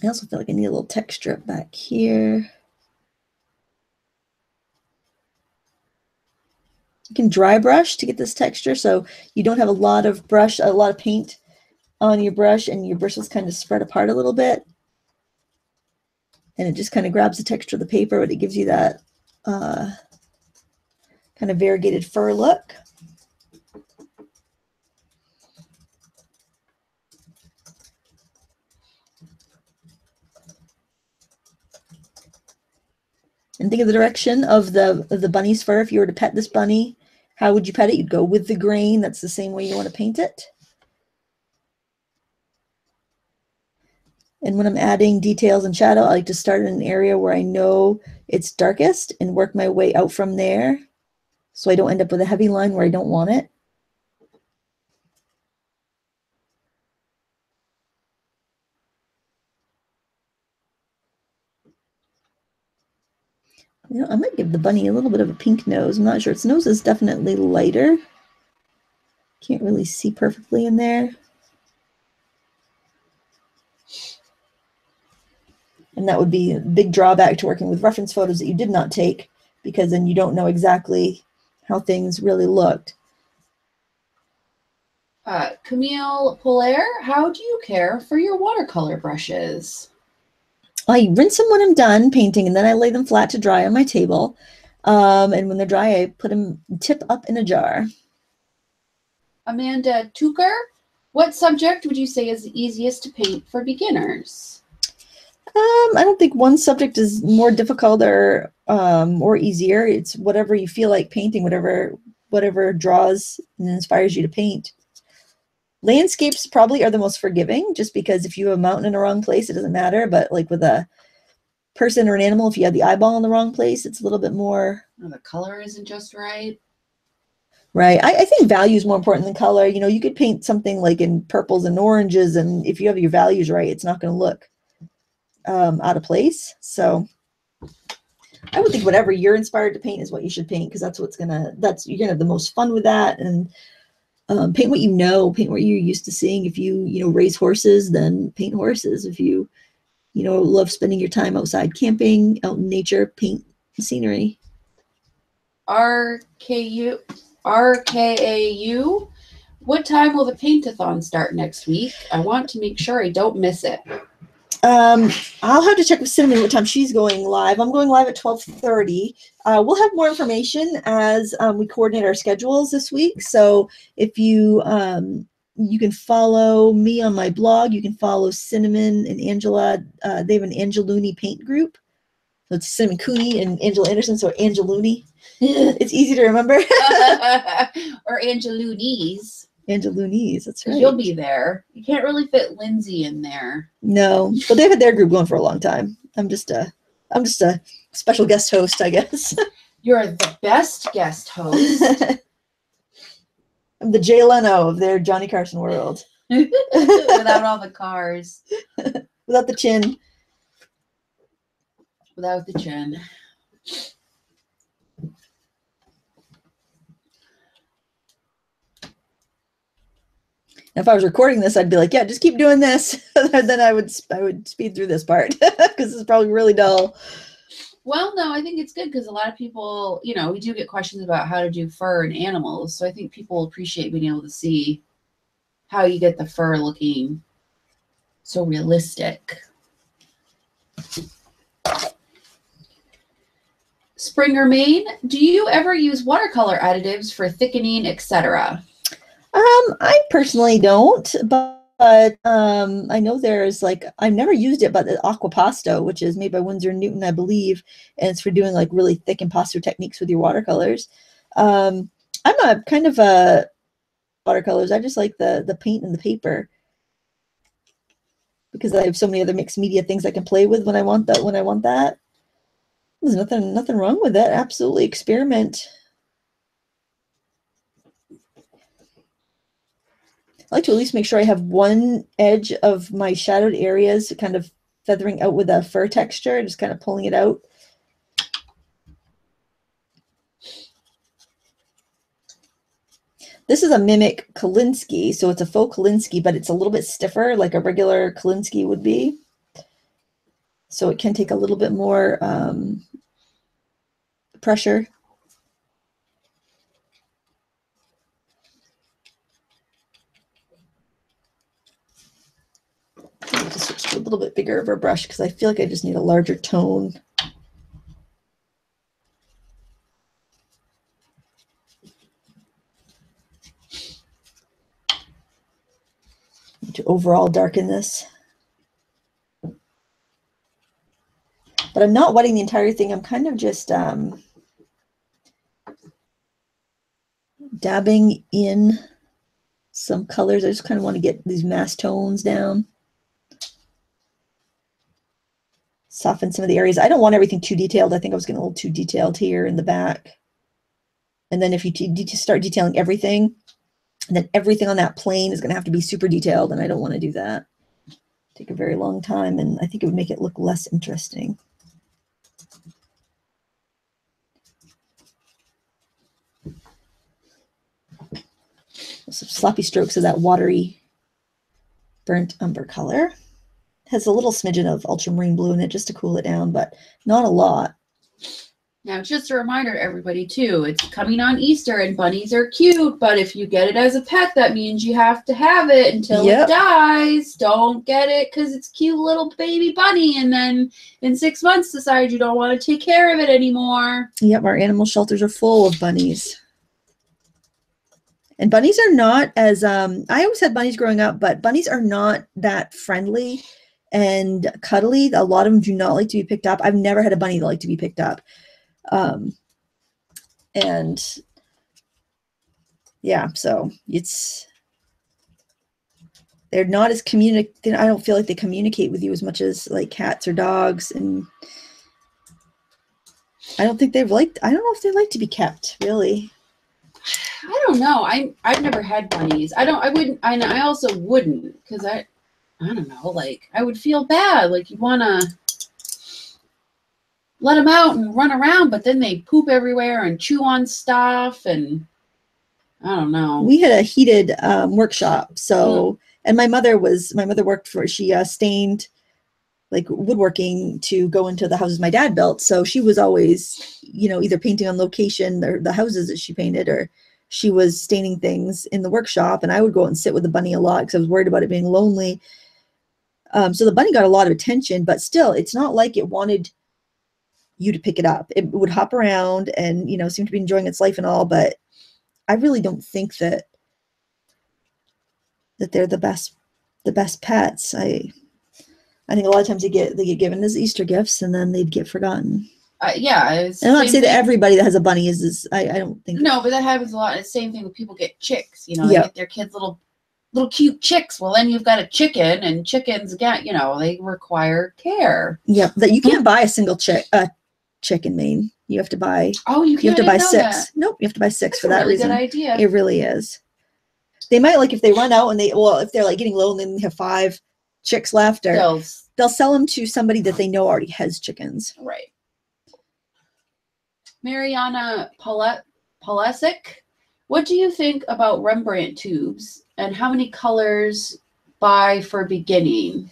I also feel like I need a little texture up back here. You can dry brush to get this texture, so you don't have a lot of brush, a lot of paint on your brush, and your bristles kind of spread apart a little bit. And it just kind of grabs the texture of the paper, but it gives you that uh, kind of variegated fur look. and think of the direction of the of the bunny's fur. If you were to pet this bunny, how would you pet it? You'd go with the grain. That's the same way you want to paint it. And when I'm adding details and shadow, I like to start in an area where I know it's darkest and work my way out from there, so I don't end up with a heavy line where I don't want it. You know, I might give the bunny a little bit of a pink nose. I'm not sure. Its nose is definitely lighter. Can't really see perfectly in there. And that would be a big drawback to working with reference photos that you did not take, because then you don't know exactly how things really looked. Uh, Camille Polaire, how do you care for your watercolor brushes? I rinse them when I'm done painting, and then I lay them flat to dry on my table. Um, and when they're dry, I put them tip up in a jar. Amanda Tucker, what subject would you say is the easiest to paint for beginners? Um, I don't think one subject is more difficult or um, or easier. It's whatever you feel like painting, whatever whatever draws and inspires you to paint. Landscapes probably are the most forgiving, just because if you have a mountain in the wrong place, it doesn't matter. But like with a person or an animal, if you have the eyeball in the wrong place, it's a little bit more. Well, the color isn't just right. Right. I, I think value is more important than color. You know, you could paint something like in purples and oranges, and if you have your values right, it's not going to look um, out of place. So I would think whatever you're inspired to paint is what you should paint, because that's what's going to, that's, you're going to have the most fun with that. And um, paint what you know, paint what you're used to seeing. If you, you know, raise horses, then paint horses. If you, you know, love spending your time outside camping, out in nature, paint scenery. R K A U, what time will the paint-a-thon start next week? I want to make sure I don't miss it. Um, I'll have to check with Cinnamon what time she's going live. I'm going live at twelve thirty. Uh, we'll have more information as um, we coordinate our schedules this week. So if you, um, you can follow me on my blog, you can follow Cinnamon and Angela. Uh, they have an Angelouni paint group. So it's Cinnamon Cooney and Angela Anderson, so Angelouni. It's easy to remember. Or Angelounis. Angelounis, that's right. You'll be there. You can't really fit Lindsay in there. No, but they've had their group going for a long time. I'm just a, I'm just a special guest host, I guess. You're the best guest host. I'm the Jay Leno of their Johnny Carson world. Without all the cars. Without the chin. Without the chin. If I was recording this, I'd be like, yeah, just keep doing this. Then I would I would speed through this part, because it's probably really dull. Well, no, I think it's good, because a lot of people, you know, we do get questions about how to do fur and animals. So I think people appreciate being able to see how you get the fur looking so realistic. Springer Maine, do you ever use watercolor additives for thickening, et cetera? Um, I personally don't, but, but um, I know there's like, I've never used it, but the Aquapasto, which is made by Winsor and Newton, I believe, and it's for doing like really thick impasto techniques with your watercolors. Um, I'm a kind of a watercolors. I just like the, the paint and the paper, because I have so many other mixed media things I can play with when I want that, when I want that. There's nothing, nothing wrong with that. Absolutely experiment. I like to at least make sure I have one edge of my shadowed areas kind of feathering out with a fur texture, just kind of pulling it out. This is a mimic Kolinsky, so it's a faux Kolinsky, but it's a little bit stiffer like a regular Kolinsky would be. So it can take a little bit more um, pressure. To switch to a little bit bigger of a brush, because I feel like I just need a larger tone. To overall darken this. but I'm not wetting the entire thing. I'm kind of just um, dabbing in some colors. I just kind of want to get these mass tones down. Soften some of the areas. I don't want everything too detailed. I think I was getting a little too detailed here in the back. And then if you de- start detailing everything, then everything on that plane is going to have to be super detailed, and I don't want to do that. Take a very long time, and I think it would make it look less interesting. Some sloppy strokes of that watery burnt umber color. Has a little smidgen of ultramarine blue in it just to cool it down, but not a lot. Now, just a reminder to everybody, too, it's coming on Easter, and bunnies are cute, but if you get it as a pet, that means you have to have it until yep. it dies. Don't get it because it's a cute little baby bunny, and then in six months decide you don't want to take care of it anymore. Yep, our animal shelters are full of bunnies. And bunnies are not as, um, I always had bunnies growing up, but bunnies are not that friendly and cuddly. A lot of them do not like to be picked up. I've never had a bunny that liked to be picked up. Um, and yeah, so it's, they're not as communic, I don't feel like they communicate with you as much as like cats or dogs. And I don't think they've liked, I don't know if they like to be kept really. I don't know. I, I've never had bunnies. I don't, I wouldn't, I, I also wouldn't because I, I don't know, like, I would feel bad. Like, you want to let them out and run around, but then they poop everywhere and chew on stuff, and I don't know. We had a heated um, workshop, so, mm. and my mother was, my mother worked for, she uh, stained, like, woodworking to go into the houses my dad built, so she was always, you know, either painting on location, or the houses that she painted, or she was staining things in the workshop, and I would go out and sit with the bunny a lot because I was worried about it being lonely. Um, so the bunny got a lot of attention, but still, it's not like it wanted you to pick it up. It would hop around and, you know, seem to be enjoying its life and all, but I really don't think that that they're the best the best pets. I I think a lot of times they get they get given as Easter gifts and then they'd get forgotten. Uh, yeah, it's and I'm not saying that everybody that has a bunny is. is I, I don't think. No, but that happens a lot. It's the same thing when people get chicks. You know, yep. They get their kids little. little cute chicks. Well, then you've got a chicken, and chickens get, you know, they require care. Yeah, that you can't buy a single chick a uh, chick in Maine. You have to buy. Oh, you can't. You have to buy six. That. Nope, you have to buy six That's for that really reason. Good idea. It really is. They might like if they run out and they well if they're like getting low and then they have five chicks left, or they'll, they'll sell them to somebody that they know already has chickens. Right. Mariana Pole- Polesic, what do you think about Rembrandt tubes? And how many colors buy for beginning?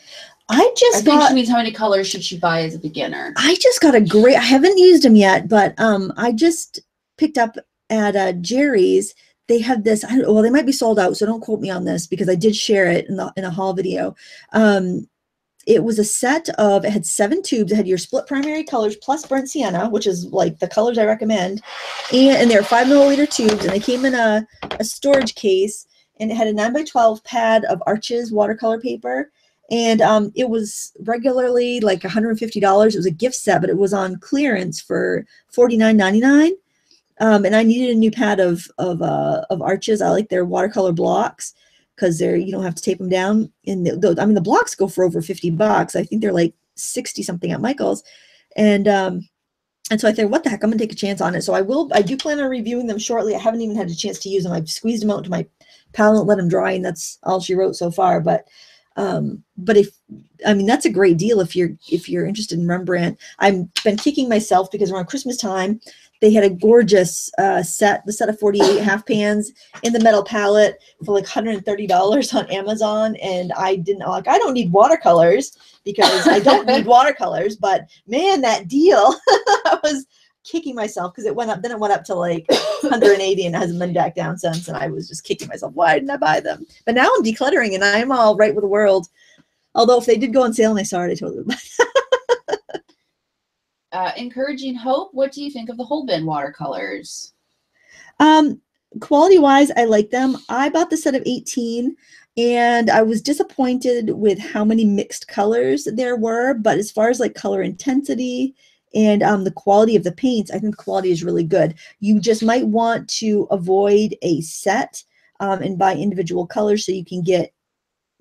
I just I think got, she means how many colors should she buy as a beginner? I just got a great, I haven't used them yet, but um, I just picked up at uh, Jerry's. They had this, I don't, well, they might be sold out, so don't quote me on this because I did share it in, the, in a haul video. Um, it was a set of, it had seven tubes. It had your split primary colors plus burnt sienna, which is like the colors I recommend. And, and they were five milliliter tubes, and they came in a, a storage case. And it had a nine by twelve pad of Arches watercolor paper. And um, it was regularly like one hundred fifty dollars. It was a gift set, but it was on clearance for forty-nine ninety-nine. Um, and I needed a new pad of, of, uh, of Arches. I like their watercolor blocks because they're, you don't have to tape them down. And the, the, I mean, the blocks go for over fifty bucks. I think they're like sixty something at Michael's. And, um, And so I think, what the heck, I'm going to take a chance on it. So I will, I do plan on reviewing them shortly. I haven't even had a chance to use them. I've squeezed them out into my palette, let them dry, and that's all she wrote so far. But, um, but if, I mean, that's a great deal if you're, if you're interested in Rembrandt. I've been kicking myself because around Christmas time, they had a gorgeous uh, set, the set of forty-eight half pans in the metal palette for like one hundred thirty dollars on Amazon. And I didn't, like, I don't need watercolors because I don't need watercolors, but man, that deal, I was kicking myself because it went up, then it went up to like one hundred eighty and it hasn't been back down since. And I was just kicking myself. Why didn't I buy them? But now I'm decluttering and I'm all right with the world. Although if they did go on sale and I saw it, I totally would buy that. Uh, encouraging Hope, what do you think of the whole bin watercolors? Um, quality-wise, I like them. I bought the set of eighteen, and I was disappointed with how many mixed colors there were, but as far as like color intensity and um, the quality of the paints, I think the quality is really good. You just might want to avoid a set um, and buy individual colors so you can get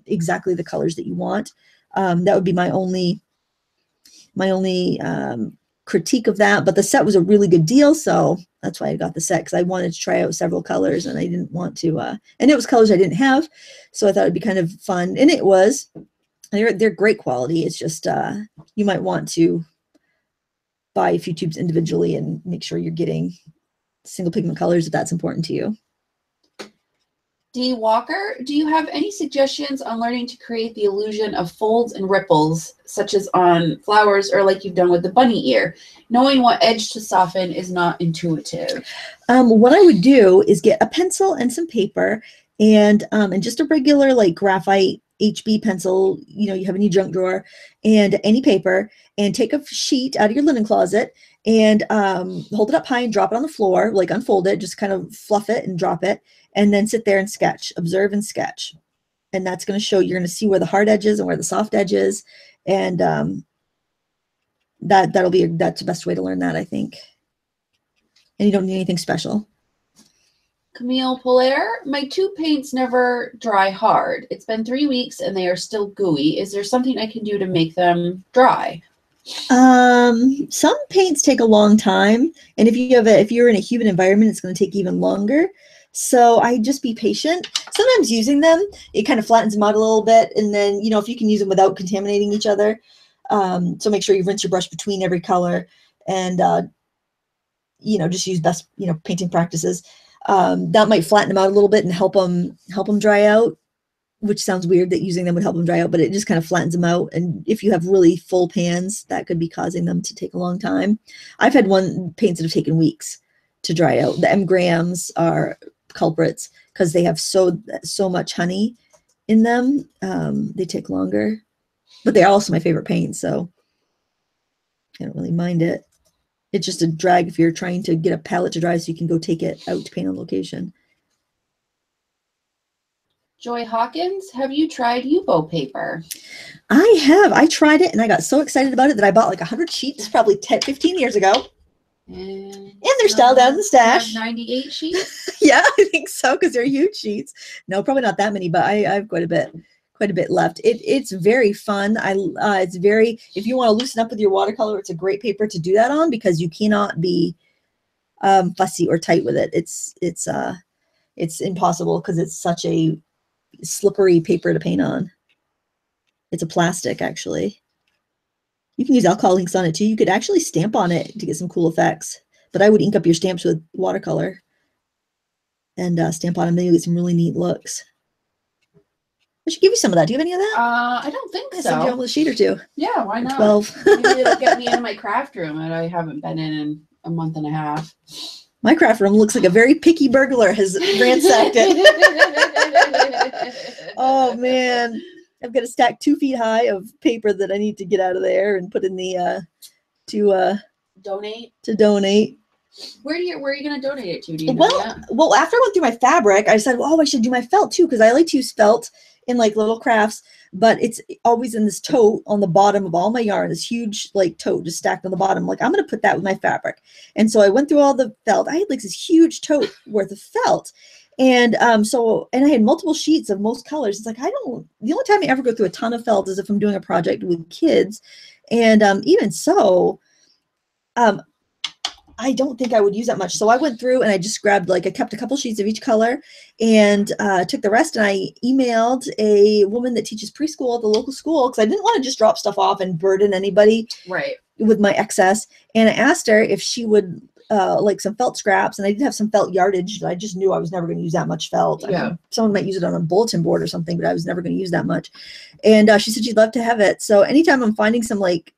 exactly the colors that you want. Um, that would be my only, my only um, critique of that, but the set was a really good deal, so that's why I got the set, because I wanted to try out several colors, and I didn't want to, uh, and it was colors I didn't have, so I thought it'd be kind of fun, and it was. They're, they're great quality. It's just uh, you might want to buy a few tubes individually and make sure you're getting single pigment colors if that's important to you. D. Walker, do you have any suggestions on learning to create the illusion of folds and ripples, such as on flowers or like you've done with the bunny ear? Knowing what edge to soften is not intuitive. Um, what I would do is get a pencil and some paper and, um, and just a regular like graphite H B pencil, you know, you have in your junk drawer, and any paper, and take a sheet out of your linen closet and um, hold it up high and drop it on the floor, like unfold it, just kind of fluff it and drop it, and then sit there and sketch, observe and sketch. And that's going to show, you're going to see where the hard edge is and where the soft edge is. And um, that, that'll be, that's the best way to learn that, I think. And you don't need anything special. Camille Polaire, my two paints never dry hard. It's been three weeks and they are still gooey. Is there something I can do to make them dry? Um, some paints take a long time. And if you have a, if you're in a humid environment, it's going to take even longer. So I just be patient. Sometimes using them, it kind of flattens them out a little bit. And then, you know, if you can use them without contaminating each other. Um, so make sure you rinse your brush between every color and, uh, you know, just use best, you know, painting practices. Um, that might flatten them out a little bit and help them, help them dry out, which sounds weird that using them would help them dry out, but it just kind of flattens them out. And if you have really full pans, that could be causing them to take a long time. I've had one paints that have taken weeks to dry out. The M grams are culprits because they have so, so much honey in them. Um, they take longer, but they're also my favorite paints, so I don't really mind it. It's just a drag if you're trying to get a palette to dry so you can go take it out to paint on location. Joy Hawkins, have you tried U B O paper? I have. I tried it and I got so excited about it that I bought like one hundred sheets probably ten, fifteen years ago. And, and they're still down in the stash. ninety-eight sheets? Yeah, I think so, because they're huge sheets. No, probably not that many, but I, I have quite a bit. Quite a bit left. It, it's very fun. I, uh, it's very, if you want to loosen up with your watercolor, it's a great paper to do that on because you cannot be um, fussy or tight with it. It's, it's, uh, it's impossible because it's such a slippery paper to paint on. It's a plastic, actually. You can use alcohol inks on it too. You could actually stamp on it to get some cool effects, but I would ink up your stamps with watercolor and uh, stamp on them. Then you'll get some really neat looks. I should give you some of that. Do you have any of that? Uh, I don't think I so. Send you a sheet or two. Yeah, why not? twelve. Maybe it'll get me in my craft room that I haven't been in in a month and a half. My craft room looks like a very picky burglar has ransacked it. Oh, man. I've got a stack two feet high of paper that I need to get out of there and put in the, uh, to, uh, donate. To donate. Where do you, where are you going to donate it to? Do you well, know that? Well, after I went through my fabric, I decided, well, oh, I should do my felt too, because I like to use felt in like little crafts, but it's always in this tote on the bottom of all my yarn, this huge like tote just stacked on the bottom. Like, I'm going to put that with my fabric. And so I went through all the felt. I had like this huge tote worth of felt. And um, so, and I had multiple sheets of most colors. It's like, I don't, the only time I ever go through a ton of felt is if I'm doing a project with kids. And um, even so, um, I don't think I would use that much. So I went through and I just grabbed, like, I kept a couple sheets of each color and uh, took the rest. And I emailed a woman that teaches preschool at the local school because I didn't want to just drop stuff off and burden anybody right. with my excess. And I asked her if she would uh, like some felt scraps. And I did have some felt yardage. I just knew I was never going to use that much felt. Yeah. I mean, someone might use it on a bulletin board or something, but I was never going to use that much. And uh, she said she'd love to have it. So anytime I'm finding some, like,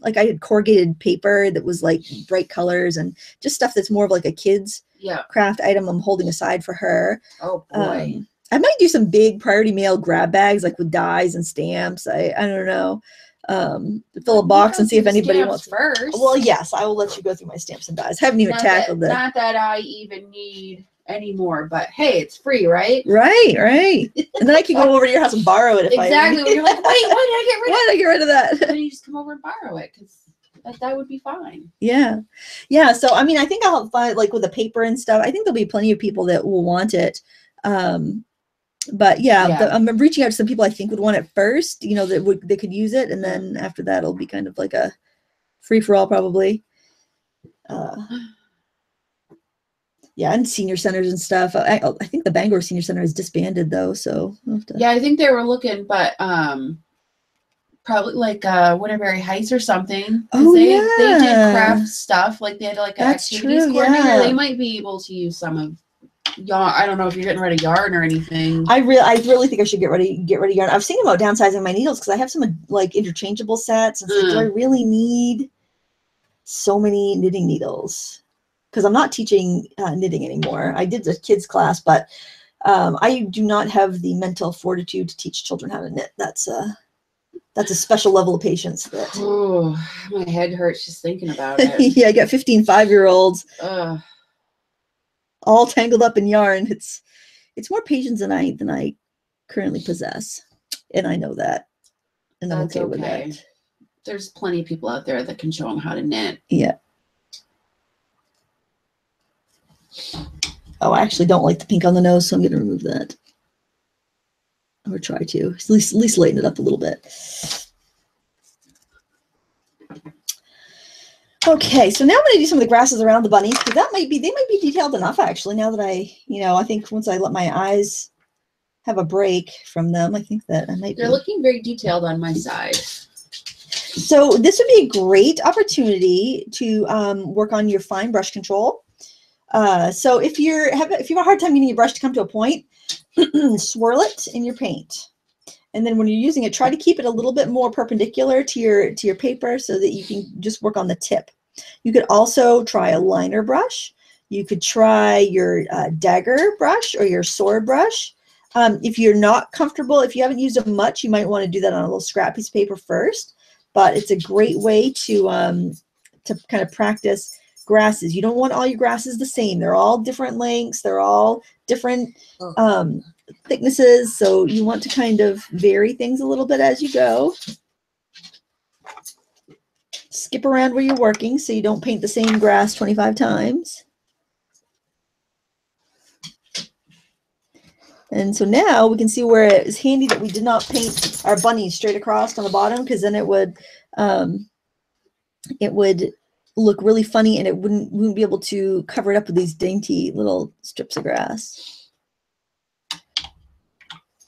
like I had corrugated paper that was like bright colors and just stuff that's more of like a kid's yeah. craft item I'm holding aside for her. Oh boy. Um, I might do some big priority mail grab bags, like with dies and stamps. I, I don't know. Um, fill well, a box and see if anybody wants first. Well, yes, I will let you go through my stamps and dies. I haven't even not tackled that. Not that I even need anymore, but hey, it's free, right? Right, right. And then I can go over to your house and borrow it if exactly. I Exactly. You're like, wait, why did I get rid of why did I get rid of that? And then you just come over and borrow it, because that, that would be fine. Yeah. Yeah. So, I mean, I think I'll find, like, with the paper and stuff, I think there'll be plenty of people that will want it. Um, but yeah, yeah. The, I'm reaching out to some people I think would want it first, you know, that would, they could use it. And then after that, it'll be kind of like a free for all, probably. Uh, yeah. And senior centers and stuff. I, I think the Bangor Senior Center is disbanded though. So I'll have to... yeah, I think they were looking, but, um, probably like uh Winterberry Heights or something. Oh, they, yeah. They did craft stuff. Like they had like an That's activities true, coordinator. Yeah. They might be able to use some of yarn. I don't know if you're getting rid of yarn or anything. I really, I really think I should get ready, get rid of yarn. I was thinking about downsizing my needles because I have some like interchangeable sets. And so mm. do I really need so many knitting needles? Because I'm not teaching uh, knitting anymore. I did the kids class, but um, I do not have the mental fortitude to teach children how to knit. That's a uh, That's a special level of patience. That oh, my head hurts just thinking about it. Yeah, I got fifteen five-year-olds Ugh. all tangled up in yarn. It's it's more patience than I than I currently possess, and I know that, and I'm okay, okay with that. There's plenty of people out there that can show them how to knit. Yeah. Oh, I actually don't like the pink on the nose, so I'm going to remove that. Or try to at least, at least lighten it up a little bit. Okay, so now I'm going to do some of the grasses around the bunnies because that might be they might be detailed enough actually. Now that I, you know, I think once I let my eyes have a break from them, I think that I might. They're be... looking very detailed on my side. So this would be a great opportunity to um, work on your fine brush control. Uh, so if you're have if you have a hard time getting your brush to come to a point. Swirl it in your paint, and then when you're using it, try to keep it a little bit more perpendicular to your to your paper so that you can just work on the tip. You could also try a liner brush. You could try your uh, dagger brush or your sword brush. Um, if you're not comfortable, if you haven't used them much, you might want to do that on a little scrap piece of paper first. But it's a great way to um, to kind of practice grasses. You don't want all your grasses the same. They're all different lengths. They're all different um, thicknesses. So you want to kind of vary things a little bit as you go. Skip around where you're working so you don't paint the same grass twenty-five times. And so now we can see where it is handy that we did not paint our bunnies straight across on the bottom, because then it would, um, it would look really funny, and it wouldn't wouldn't be able to cover it up with these dainty little strips of grass.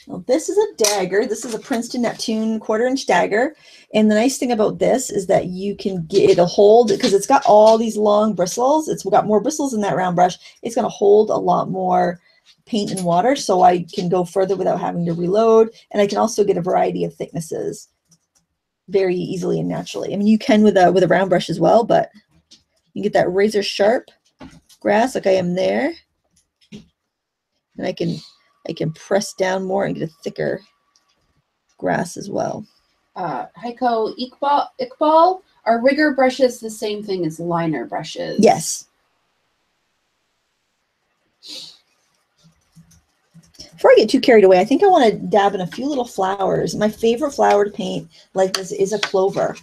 Well, this is a dagger. This is a Princeton Neptune quarter inch dagger, and the nice thing about this is that you can get it'll hold because it's got all these long bristles. It's got more bristles than that round brush. It's going to hold a lot more paint and water, so I can go further without having to reload, and I can also get a variety of thicknesses very easily and naturally. I mean, you can with a with a round brush as well, but you can get that razor sharp grass like I am there, and I can I can press down more and get a thicker grass as well. Uh, Heiko Iqbal, Iqbal, are rigger brushes the same thing as liner brushes? Yes. Before I get too carried away, I think I want to dab in a few little flowers. My favorite flower to paint like this is a clover.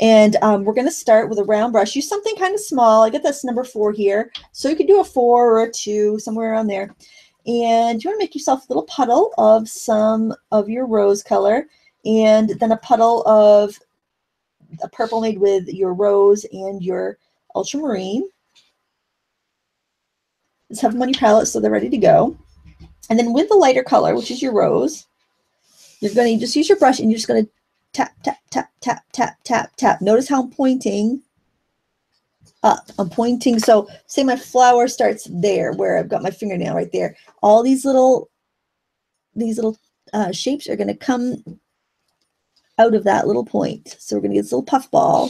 And um, we're going to start with a round brush. Use something kind of small. I got this number four here. So you could do a four or a two, somewhere around there. And you want to make yourself a little puddle of some of your rose color, and then a puddle of a purple made with your rose and your ultramarine. Just have them on your palette so they're ready to go. And then with the lighter color, which is your rose, you're going to just use your brush and you're just going to tap, tap, tap, tap, tap, tap, tap. Notice how I'm pointing up. I'm pointing. So say my flower starts there where I've got my fingernail right there. All these little, these little uh, shapes are going to come out of that little point. So we're going to get this little puff ball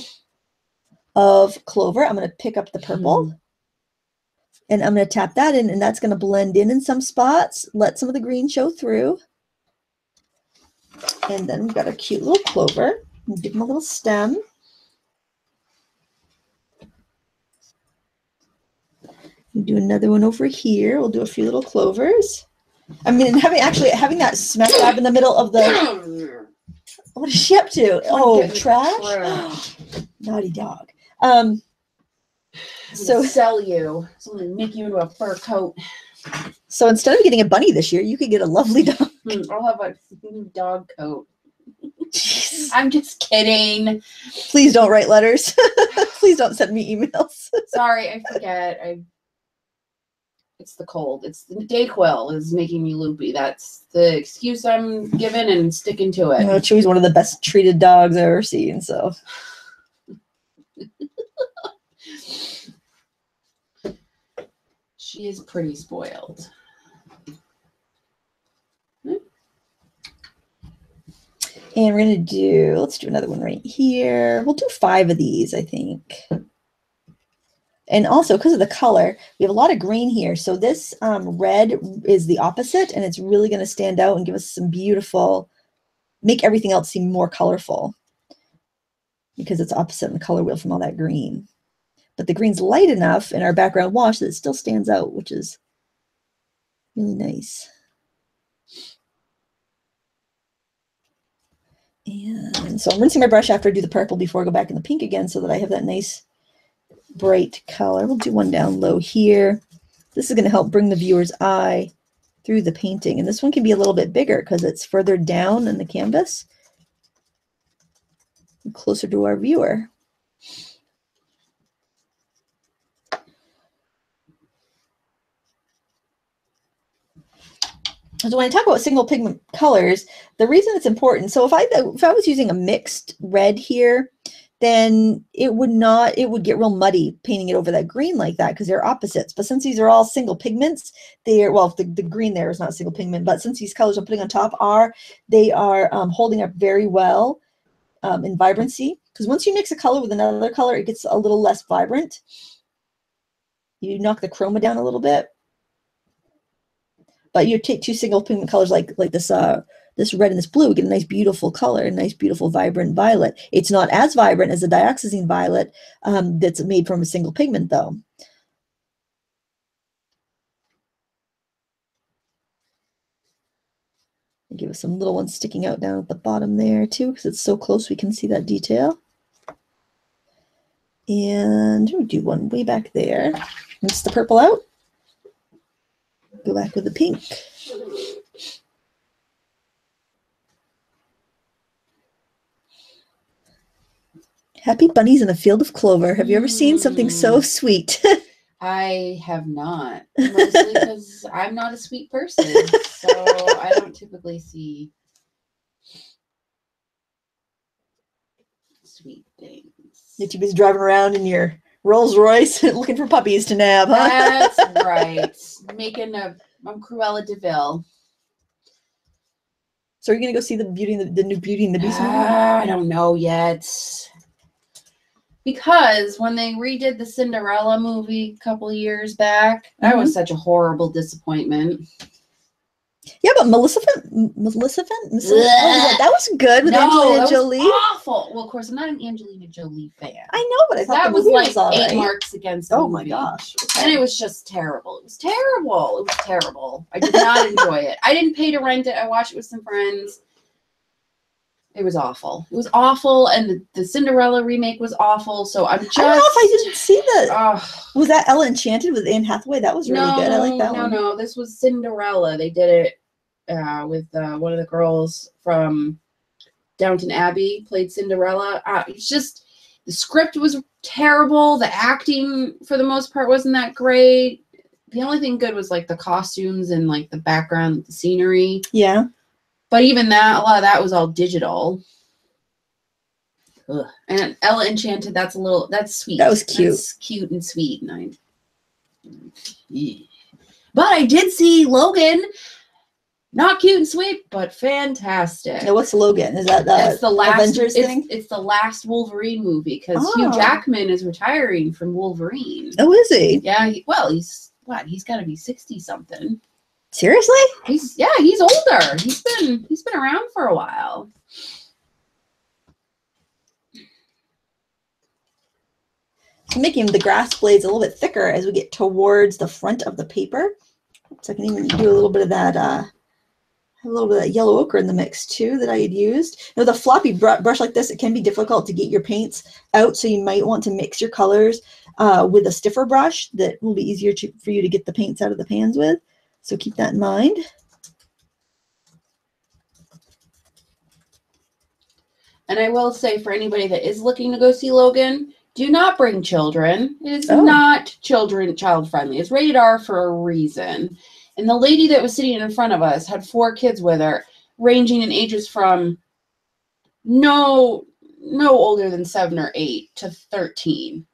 of clover. I'm going to pick up the purple. Mm-hmm. And I'm going to tap that in, and that's going to blend in in some spots. Let some of the green show through. And then we've got our cute little clover. Give them a little stem. We'll do another one over here. We'll do a few little clovers. I mean, having actually having that smack dab in the middle of the. What is she up to? Oh, trash! Naughty dog. Um. So sell you. So I'm gonna make you into a fur coat. So instead of getting a bunny this year, you could get a lovely dog. I'll have a dog coat. Jeez. I'm just kidding. Please don't write letters. Please don't send me emails. Sorry, I forget. I. It's the cold. It's the Dayquil is making me loopy. That's the excuse I'm given, and sticking to it. You know, Chewy's one of the best treated dogs I've ever seen. So. She is pretty spoiled. And we're gonna do, let's do another one right here. We'll do five of these, I think. And also because of the color, we have a lot of green here. So this um, red is the opposite, and it's really gonna stand out and give us some beautiful, make everything else seem more colorful because it's opposite in the color wheel from all that green. But the green's light enough in our background wash that it still stands out, which is really nice. And so I'm rinsing my brush after I do the purple before I go back in the pink again so that I have that nice bright color. We'll do one down low here. This is going to help bring the viewer's eye through the painting. And this one can be a little bit bigger because it's further down in the canvas and closer to our viewer. So when I talk about single pigment colors, the reason it's important, so if I if I was using a mixed red here, then it would not, it would get real muddy painting it over that green like that because they're opposites. But since these are all single pigments, they're, well, the, the green there is not single pigment, but since these colors I'm putting on top are, they are um, holding up very well um, in vibrancy. Because once you mix a color with another color, it gets a little less vibrant. You knock the chroma down a little bit. But you take two single pigment colors like like this uh this red and this blue, we get a nice beautiful color, a nice beautiful vibrant violet. It's not as vibrant as a dioxazine violet um, that's made from a single pigment though. I'll give us some little ones sticking out down at the bottom there too, because it's so close we can see that detail. And we'll do one way back there. Mix the purple out. Go back with the pink. Happy bunnies in a field of clover. Have you ever seen something so sweet? I have not. Mostly because I'm not a sweet person. So I don't typically see sweet things. You're too busy driving around in your Rolls Royce looking for puppies to nab, huh? That's right. Making a, I'm Cruella de Vil. So are you going to go see the Beauty and the, the new Beauty and the Beast? Uh, I don't know yet. Because when they redid the Cinderella movie a couple years back, mm-hmm. that was such a horrible disappointment. Yeah, but Melissa, Melissa, Melissa that? that was good with no, Angelina Jolie. No, awful. Well, of course, I'm not an Angelina Jolie fan. I know, but I thought that the was like was all eight right. marks against. The oh movie. My gosh! Okay. And it was just terrible. It was terrible. It was terrible. I did not enjoy it. I didn't pay to rent it. I watched it with some friends. It was awful. It was awful, and the, the Cinderella remake was awful. So I'm just. I don't know if I didn't see that. Uh, was that Ella Enchanted with Anne Hathaway? That was really no, good. I like that no, one. No, no, this was Cinderella. They did it uh, with uh, one of the girls from Downton Abbey played Cinderella. Uh, it's just the script was terrible. The acting, for the most part, wasn't that great. The only thing good was like the costumes and like the background, the scenery. Yeah. But even that, a lot of that was all digital. Ugh. And Ella Enchanted, that's a little, that's sweet. That was cute. That's cute and sweet. And I, yeah. But I did see Logan. Not cute and sweet, but fantastic. Now, what's Logan? Is that the, the last, Avengers it's, thing? It's the last Wolverine movie because oh. Hugh Jackman is retiring from Wolverine. Oh, is he? Yeah. He, well, he's, what, he's got to be sixty something. Seriously? He's yeah, he's older. He's been he's been around for a while. making the grass blades a little bit thicker as we get towards the front of the paper. So I can even do a little bit of that, uh, a little bit of that yellow ochre in the mix too that I had used. Now, with a floppy br brush like this, it can be difficult to get your paints out, so you might want to mix your colors uh, with a stiffer brush that will be easier to, for you to get the paints out of the pans with. So keep that in mind. And I will say, for anybody that is looking to go see Logan, do not bring children. It is oh. not children child friendly. It's rated R for a reason. And the lady that was sitting in front of us had four kids with her, ranging in ages from no no older than seven or eight to thirteen.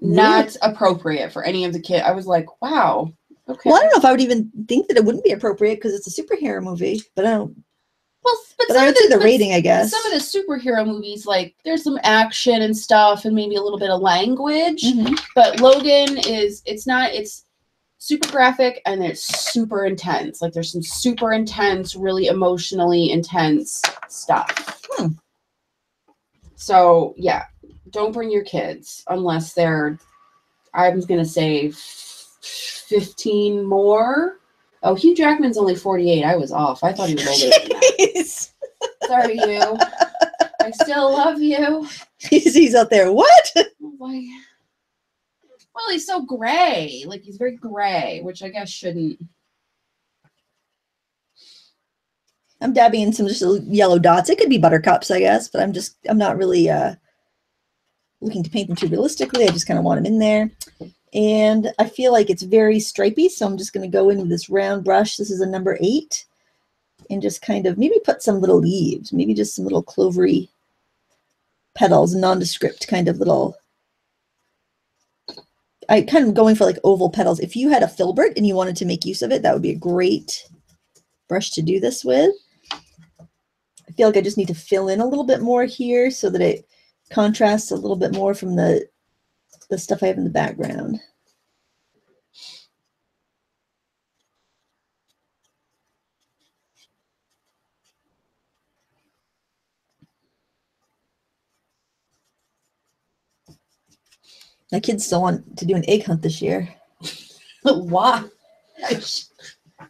Really? Not appropriate for any of the kids. I was like, wow. Okay. Well, I don't know if I would even think that it wouldn't be appropriate because it's a superhero movie, but I don't. Well, but, but some I would of the, say the rating, I guess. Some of the superhero movies, like, there's some action and stuff and maybe a little bit of language. Mm-hmm. But Logan is, it's not, it's super graphic and it's super intense. Like, there's some super intense, really emotionally intense stuff. Hmm. So, yeah, don't bring your kids unless they're, I'm going to say, fifteen more. Oh, Hugh Jackman's only forty-eight. I was off. I thought he was older than that. Sorry, Hugh. I still love you. He's, he's out there. What? Oh, boy. Well, he's so gray. Like, he's very gray, which I guess shouldn't. I'm dabbing in some just yellow dots. It could be buttercups, I guess, but I'm just, I'm not really uh, looking to paint them too realistically. I just kind of want them in there. And I feel like it's very stripey, so I'm just going to go in with this round brush. This is a number eight. And just kind of maybe put some little leaves, maybe just some little clovery petals, nondescript kind of little. I kind of going for like oval petals. If you had a filbert and you wanted to make use of it, that would be a great brush to do this with. I feel like I just need to fill in a little bit more here so that it contrasts a little bit more from the the stuff I have in the background. My kids still want to do an egg hunt this year. Why? I, sh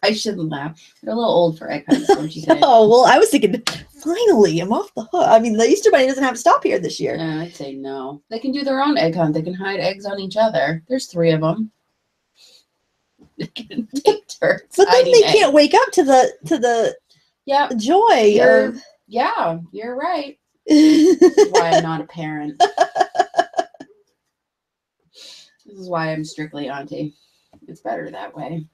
I shouldn't laugh. They're a little old for egg hunts, don't you think? Oh, well, I was thinking, finally, I'm off the hook. I mean, the Easter Bunny doesn't have to stop here this year. Yeah, I'd say no. They can do their own egg hunt. They can hide eggs on each other. There's three of them. They can take turns. But then they eggs. can't wake up to the to the yeah joy. You're, of... Yeah, you're right. This is why I'm not a parent. This is why I'm strictly auntie. It's better that way.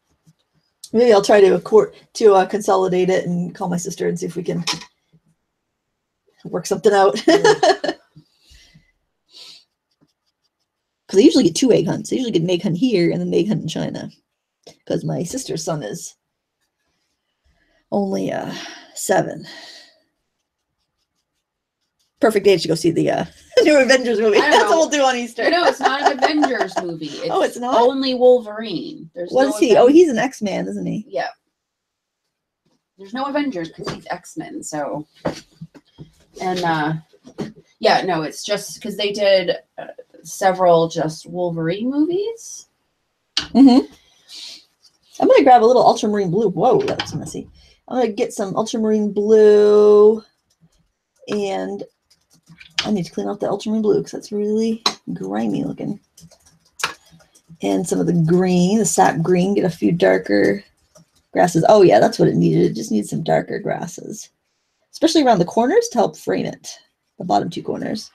Maybe I'll try to court to uh, consolidate it and call my sister and see if we can work something out. Because I usually get two egg hunts. I usually get an egg hunt here and then an egg hunt in China. Because my sister's son is only uh, seven. Perfect age to go see the uh, new Avengers movie. That's know. what we'll do on Easter. No, it's not an Avengers movie. It's oh, it's not? Only Wolverine. There's what no is he? Avengers. Oh, he's an X-Man, isn't he? Yeah. There's no Avengers because he's X-Men, so. And, uh, yeah, no, it's just because they did uh, several just Wolverine movies. Mm-hmm. I'm going to grab a little ultramarine blue. Whoa, that's messy. I'm going to get some ultramarine blue and I need to clean off the ultramarine blue because that's really grimy looking. And some of the green, the sap green, get a few darker grasses. Oh, yeah, that's what it needed. It just needs some darker grasses, especially around the corners to help frame it, the bottom two corners.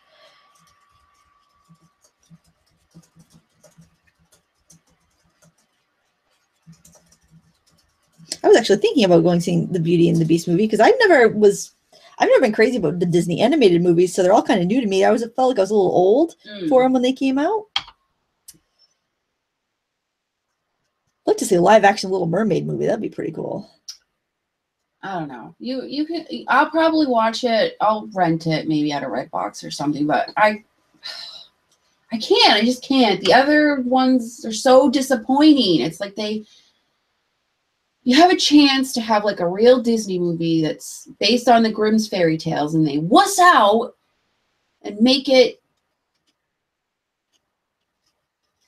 I was actually thinking about going seeing the Beauty and the Beast movie because I never was... I've never been crazy about the Disney animated movies, so they're all kind of new to me. I always felt like I was a little old mm. for them when they came out. I'd like to see a live-action Little Mermaid movie. That'd be pretty cool. I don't know. You you can. I'll probably watch it. I'll rent it maybe at a Redbox or something. But I, I can't. I just can't. The other ones are so disappointing. It's like they. You have a chance to have like a real Disney movie that's based on the Grimm's fairy tales and they wuss out and make it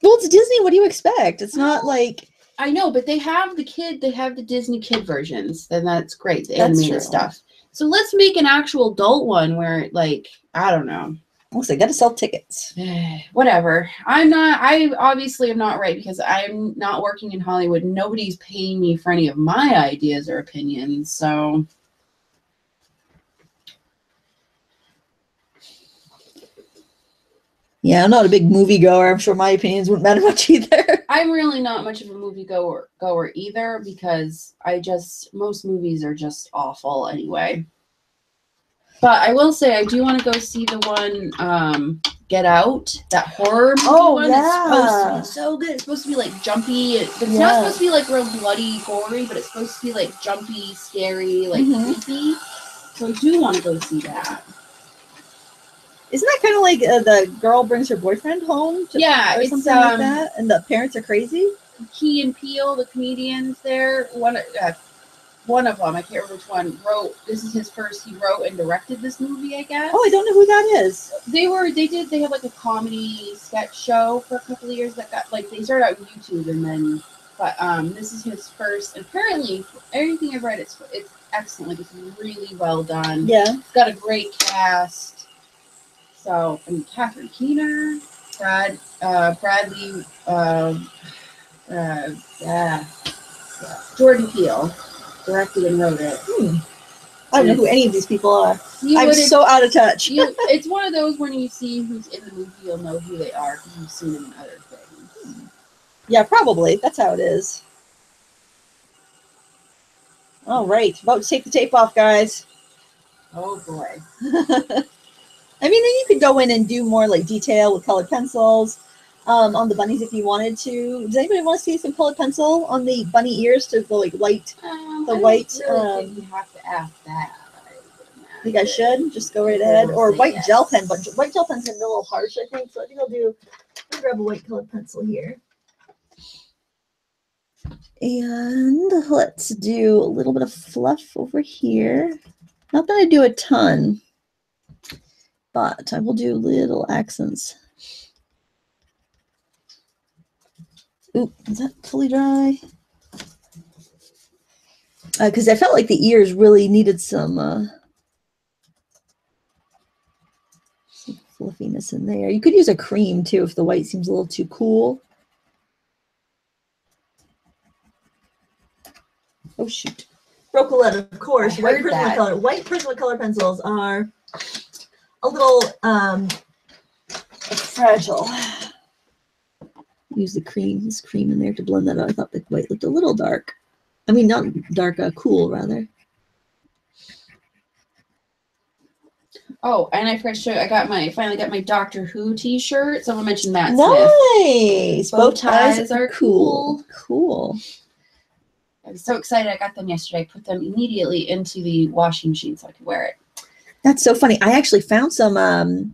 Well, it's Disney. What do you expect? It's not like... I know, but they have the kid, they have the Disney kid versions, and that's great, the that's animated true. Stuff. So let's make an actual adult one where, like, I don't know. Looks like they got to sell tickets. Whatever. I'm not, I obviously am not right because I'm not working in Hollywood. Nobody's paying me for any of my ideas or opinions, so... Yeah, I'm not a big moviegoer. I'm sure my opinions wouldn't matter much either. I'm really not much of a moviegoer goer either because I just, most movies are just awful anyway. But I will say I do want to go see the one, um, Get Out, that horror movie oh, one. Yeah. It's supposed to be so good. It's supposed to be like jumpy. It's yeah. not supposed to be like real bloody, gory, but it's supposed to be like jumpy, scary, like mm-hmm. creepy. So I do want to go see that. Isn't that kind of like uh, the girl brings her boyfriend home? To, yeah, or it's something um, like that, and the parents are crazy. Key and Peele, the comedians there, one uh, one of them, I can't remember which one, wrote. This is his first. He wrote and directed this movie, I guess. Oh, I don't know who that is. They were. They did. They had like a comedy sketch show for a couple of years. That got like they started out on YouTube and then, but um, this is his first. And apparently, everything I've read, it's it's excellent. Like, it's really well done. Yeah, it's got a great cast. So, I mean, Catherine Keener, Brad, uh, Bradley, uh, uh, yeah, Jordan Peele directed and wrote it. Hmm. I don't know who any of these people are. I'm so out of touch. you, it's one of those when you see who's in the movie, you'll know who they are because you've seen them in other things. Hmm. Yeah, probably. That's how it is. All right. About to take the tape off, guys. Oh, boy. I mean, you could go in and do more like detail with colored pencils um, on the bunnies if you wanted to. Does anybody want to see some colored pencil on the bunny ears to the like light, um, the I white? Really um, think you have to ask that. I think I should just go right ahead, or white yes. gel pen. But white gel pen's gonna be a little harsh, I think. So I think I'll do. I'll grab a white colored pencil here, and let's do a little bit of fluff over here. Not that I do a ton. But I will do little accents. Oop, is that fully dry? Because uh, I felt like the ears really needed some, uh, some fluffiness in there. You could use a cream too if the white seems a little too cool. Oh shoot. Broke a letter, of course. White Prismacolor. White Prismacolor pencils are a little um, fragile. Use the cream, this cream in there to blend that out. I thought the white looked a little dark. I mean, not dark, uh, cool rather. Oh, and I forgot to show you, I got my, finally got my Doctor Who t-shirt. Someone mentioned that. Nice. Bow ties, Bow ties are cool. Cool. I'm so excited. I got them yesterday. I put them immediately into the washing machine so I could wear it. That's so funny. I actually found some um,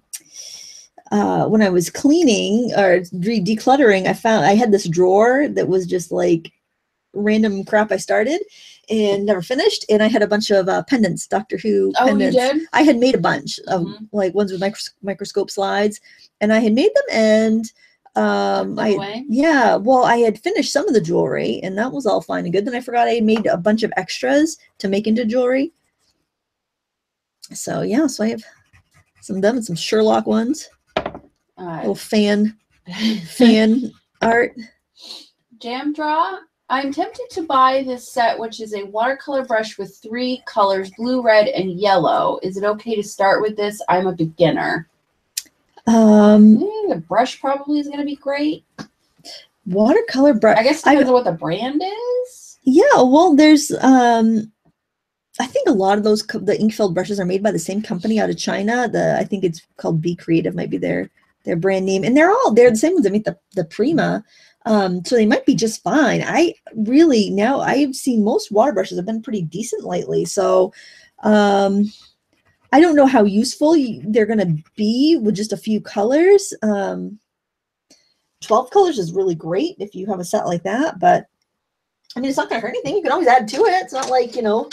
uh, when I was cleaning or de decluttering. I found I had this drawer that was just like random crap I started and never finished. And I had a bunch of uh, pendants, Doctor Who oh, pendants. You did? I had made a bunch of mm-hmm. like ones with micros microscope slides, and I had made them. And um, I had, yeah, well, I had finished some of the jewelry, and that was all fine and good. Then I forgot I had made a bunch of extras to make into jewelry. So yeah, so I have some of them and some Sherlock ones. Uh, little fan, fan art. Jam Draw. I'm tempted to buy this set, which is a watercolor brush with three colors, blue, red, and yellow. Is it okay to start with this? I'm a beginner. Um, mm, the brush probably is going to be great. Watercolor brush. I guess it depends I, on what the brand is. Yeah, well, there's... Um, I think a lot of those, the ink-filled brushes are made by the same company out of China. The I think it's called Be Creative, might be their their brand name. And they're all, they're the same ones. I mean, the, the Prima. Um, so they might be just fine. I really, now I've seen most water brushes have been pretty decent lately. So um, I don't know how useful they're going to be with just a few colors. Um, twelve colors is really great if you have a set like that. But, I mean, it's not going to hurt anything. You can always add to it. It's not like, you know,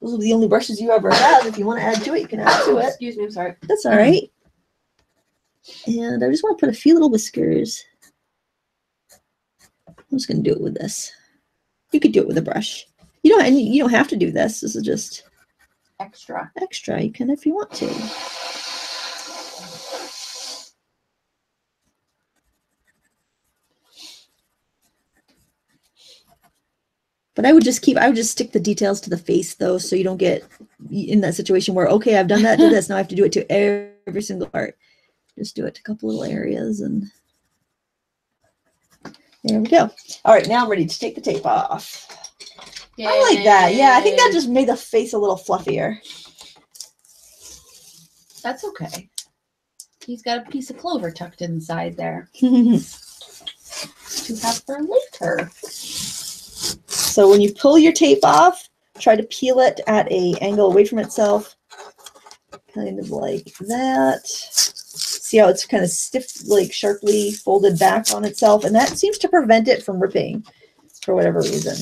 those are the only brushes you ever have. If you want to add to it, you can add to it. Excuse me, I'm sorry. That's all right. And I just want to put a few little whiskers. I'm just going to do it with this. You could do it with a brush. You don't, and you don't have to do this. This is just extra. Extra. You can if you want to. But I would just keep, I would just stick the details to the face though, so you don't get in that situation where, okay, I've done that to this, now I have to do it to every single part. Just do it to a couple little areas, and there we go. All right, now I'm ready to take the tape off. Yay. I like that. Yeah, I think that just made the face a little fluffier. That's okay. He's got a piece of clover tucked inside there to have for later. So when you pull your tape off, try to peel it at an angle away from itself, kind of like that. See how it's kind of stiff, like sharply folded back on itself, and that seems to prevent it from ripping for whatever reason.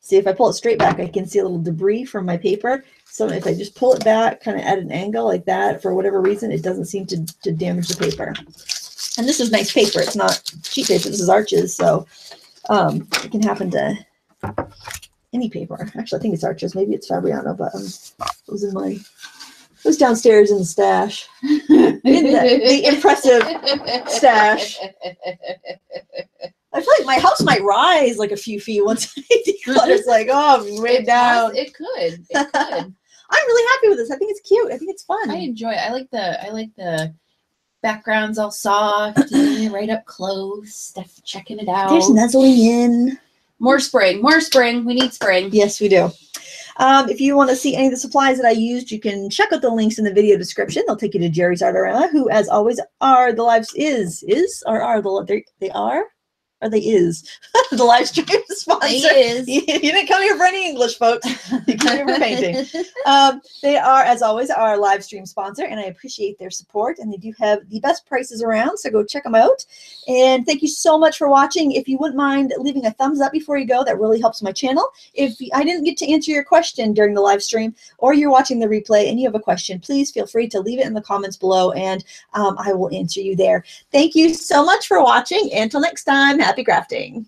See, if I pull it straight back, I can see a little debris from my paper. So if I just pull it back kind of at an angle like that, for whatever reason, it doesn't seem to, to damage the paper. And this is nice paper. It's not cheap paper. This is Arches, so... Um, it can happen to any paper. Actually, I think it's Arches. Maybe it's Fabriano, but um, it was in my, it was downstairs in the stash, in the, the impressive stash. I feel like my house might rise like a few feet once I declutter. It's like, oh, I'm way down. It could. It could. I'm really happy with this. I think it's cute. I think it's fun. I enjoy it. I like the. I like the. Background's all soft, right up close, stuff checking it out. There's nuzzling in. More spring, more spring. We need spring. Yes, we do. Um, if you want to see any of the supplies that I used, you can check out the links in the video description. They'll take you to Jerry's Artarama, who, as always, are the lives is, is, or are the, they are, or they is. The live stream sponsor. Is. You didn't come here for any English, folks. You came here for painting. Um, they are, as always, our live stream sponsor, and I appreciate their support. And they do have the best prices around, so go check them out. And thank you so much for watching. If you wouldn't mind leaving a thumbs up before you go, that really helps my channel. If I didn't get to answer your question during the live stream, or you're watching the replay and you have a question, please feel free to leave it in the comments below, and um, I will answer you there. Thank you so much for watching. Until next time, happy crafting.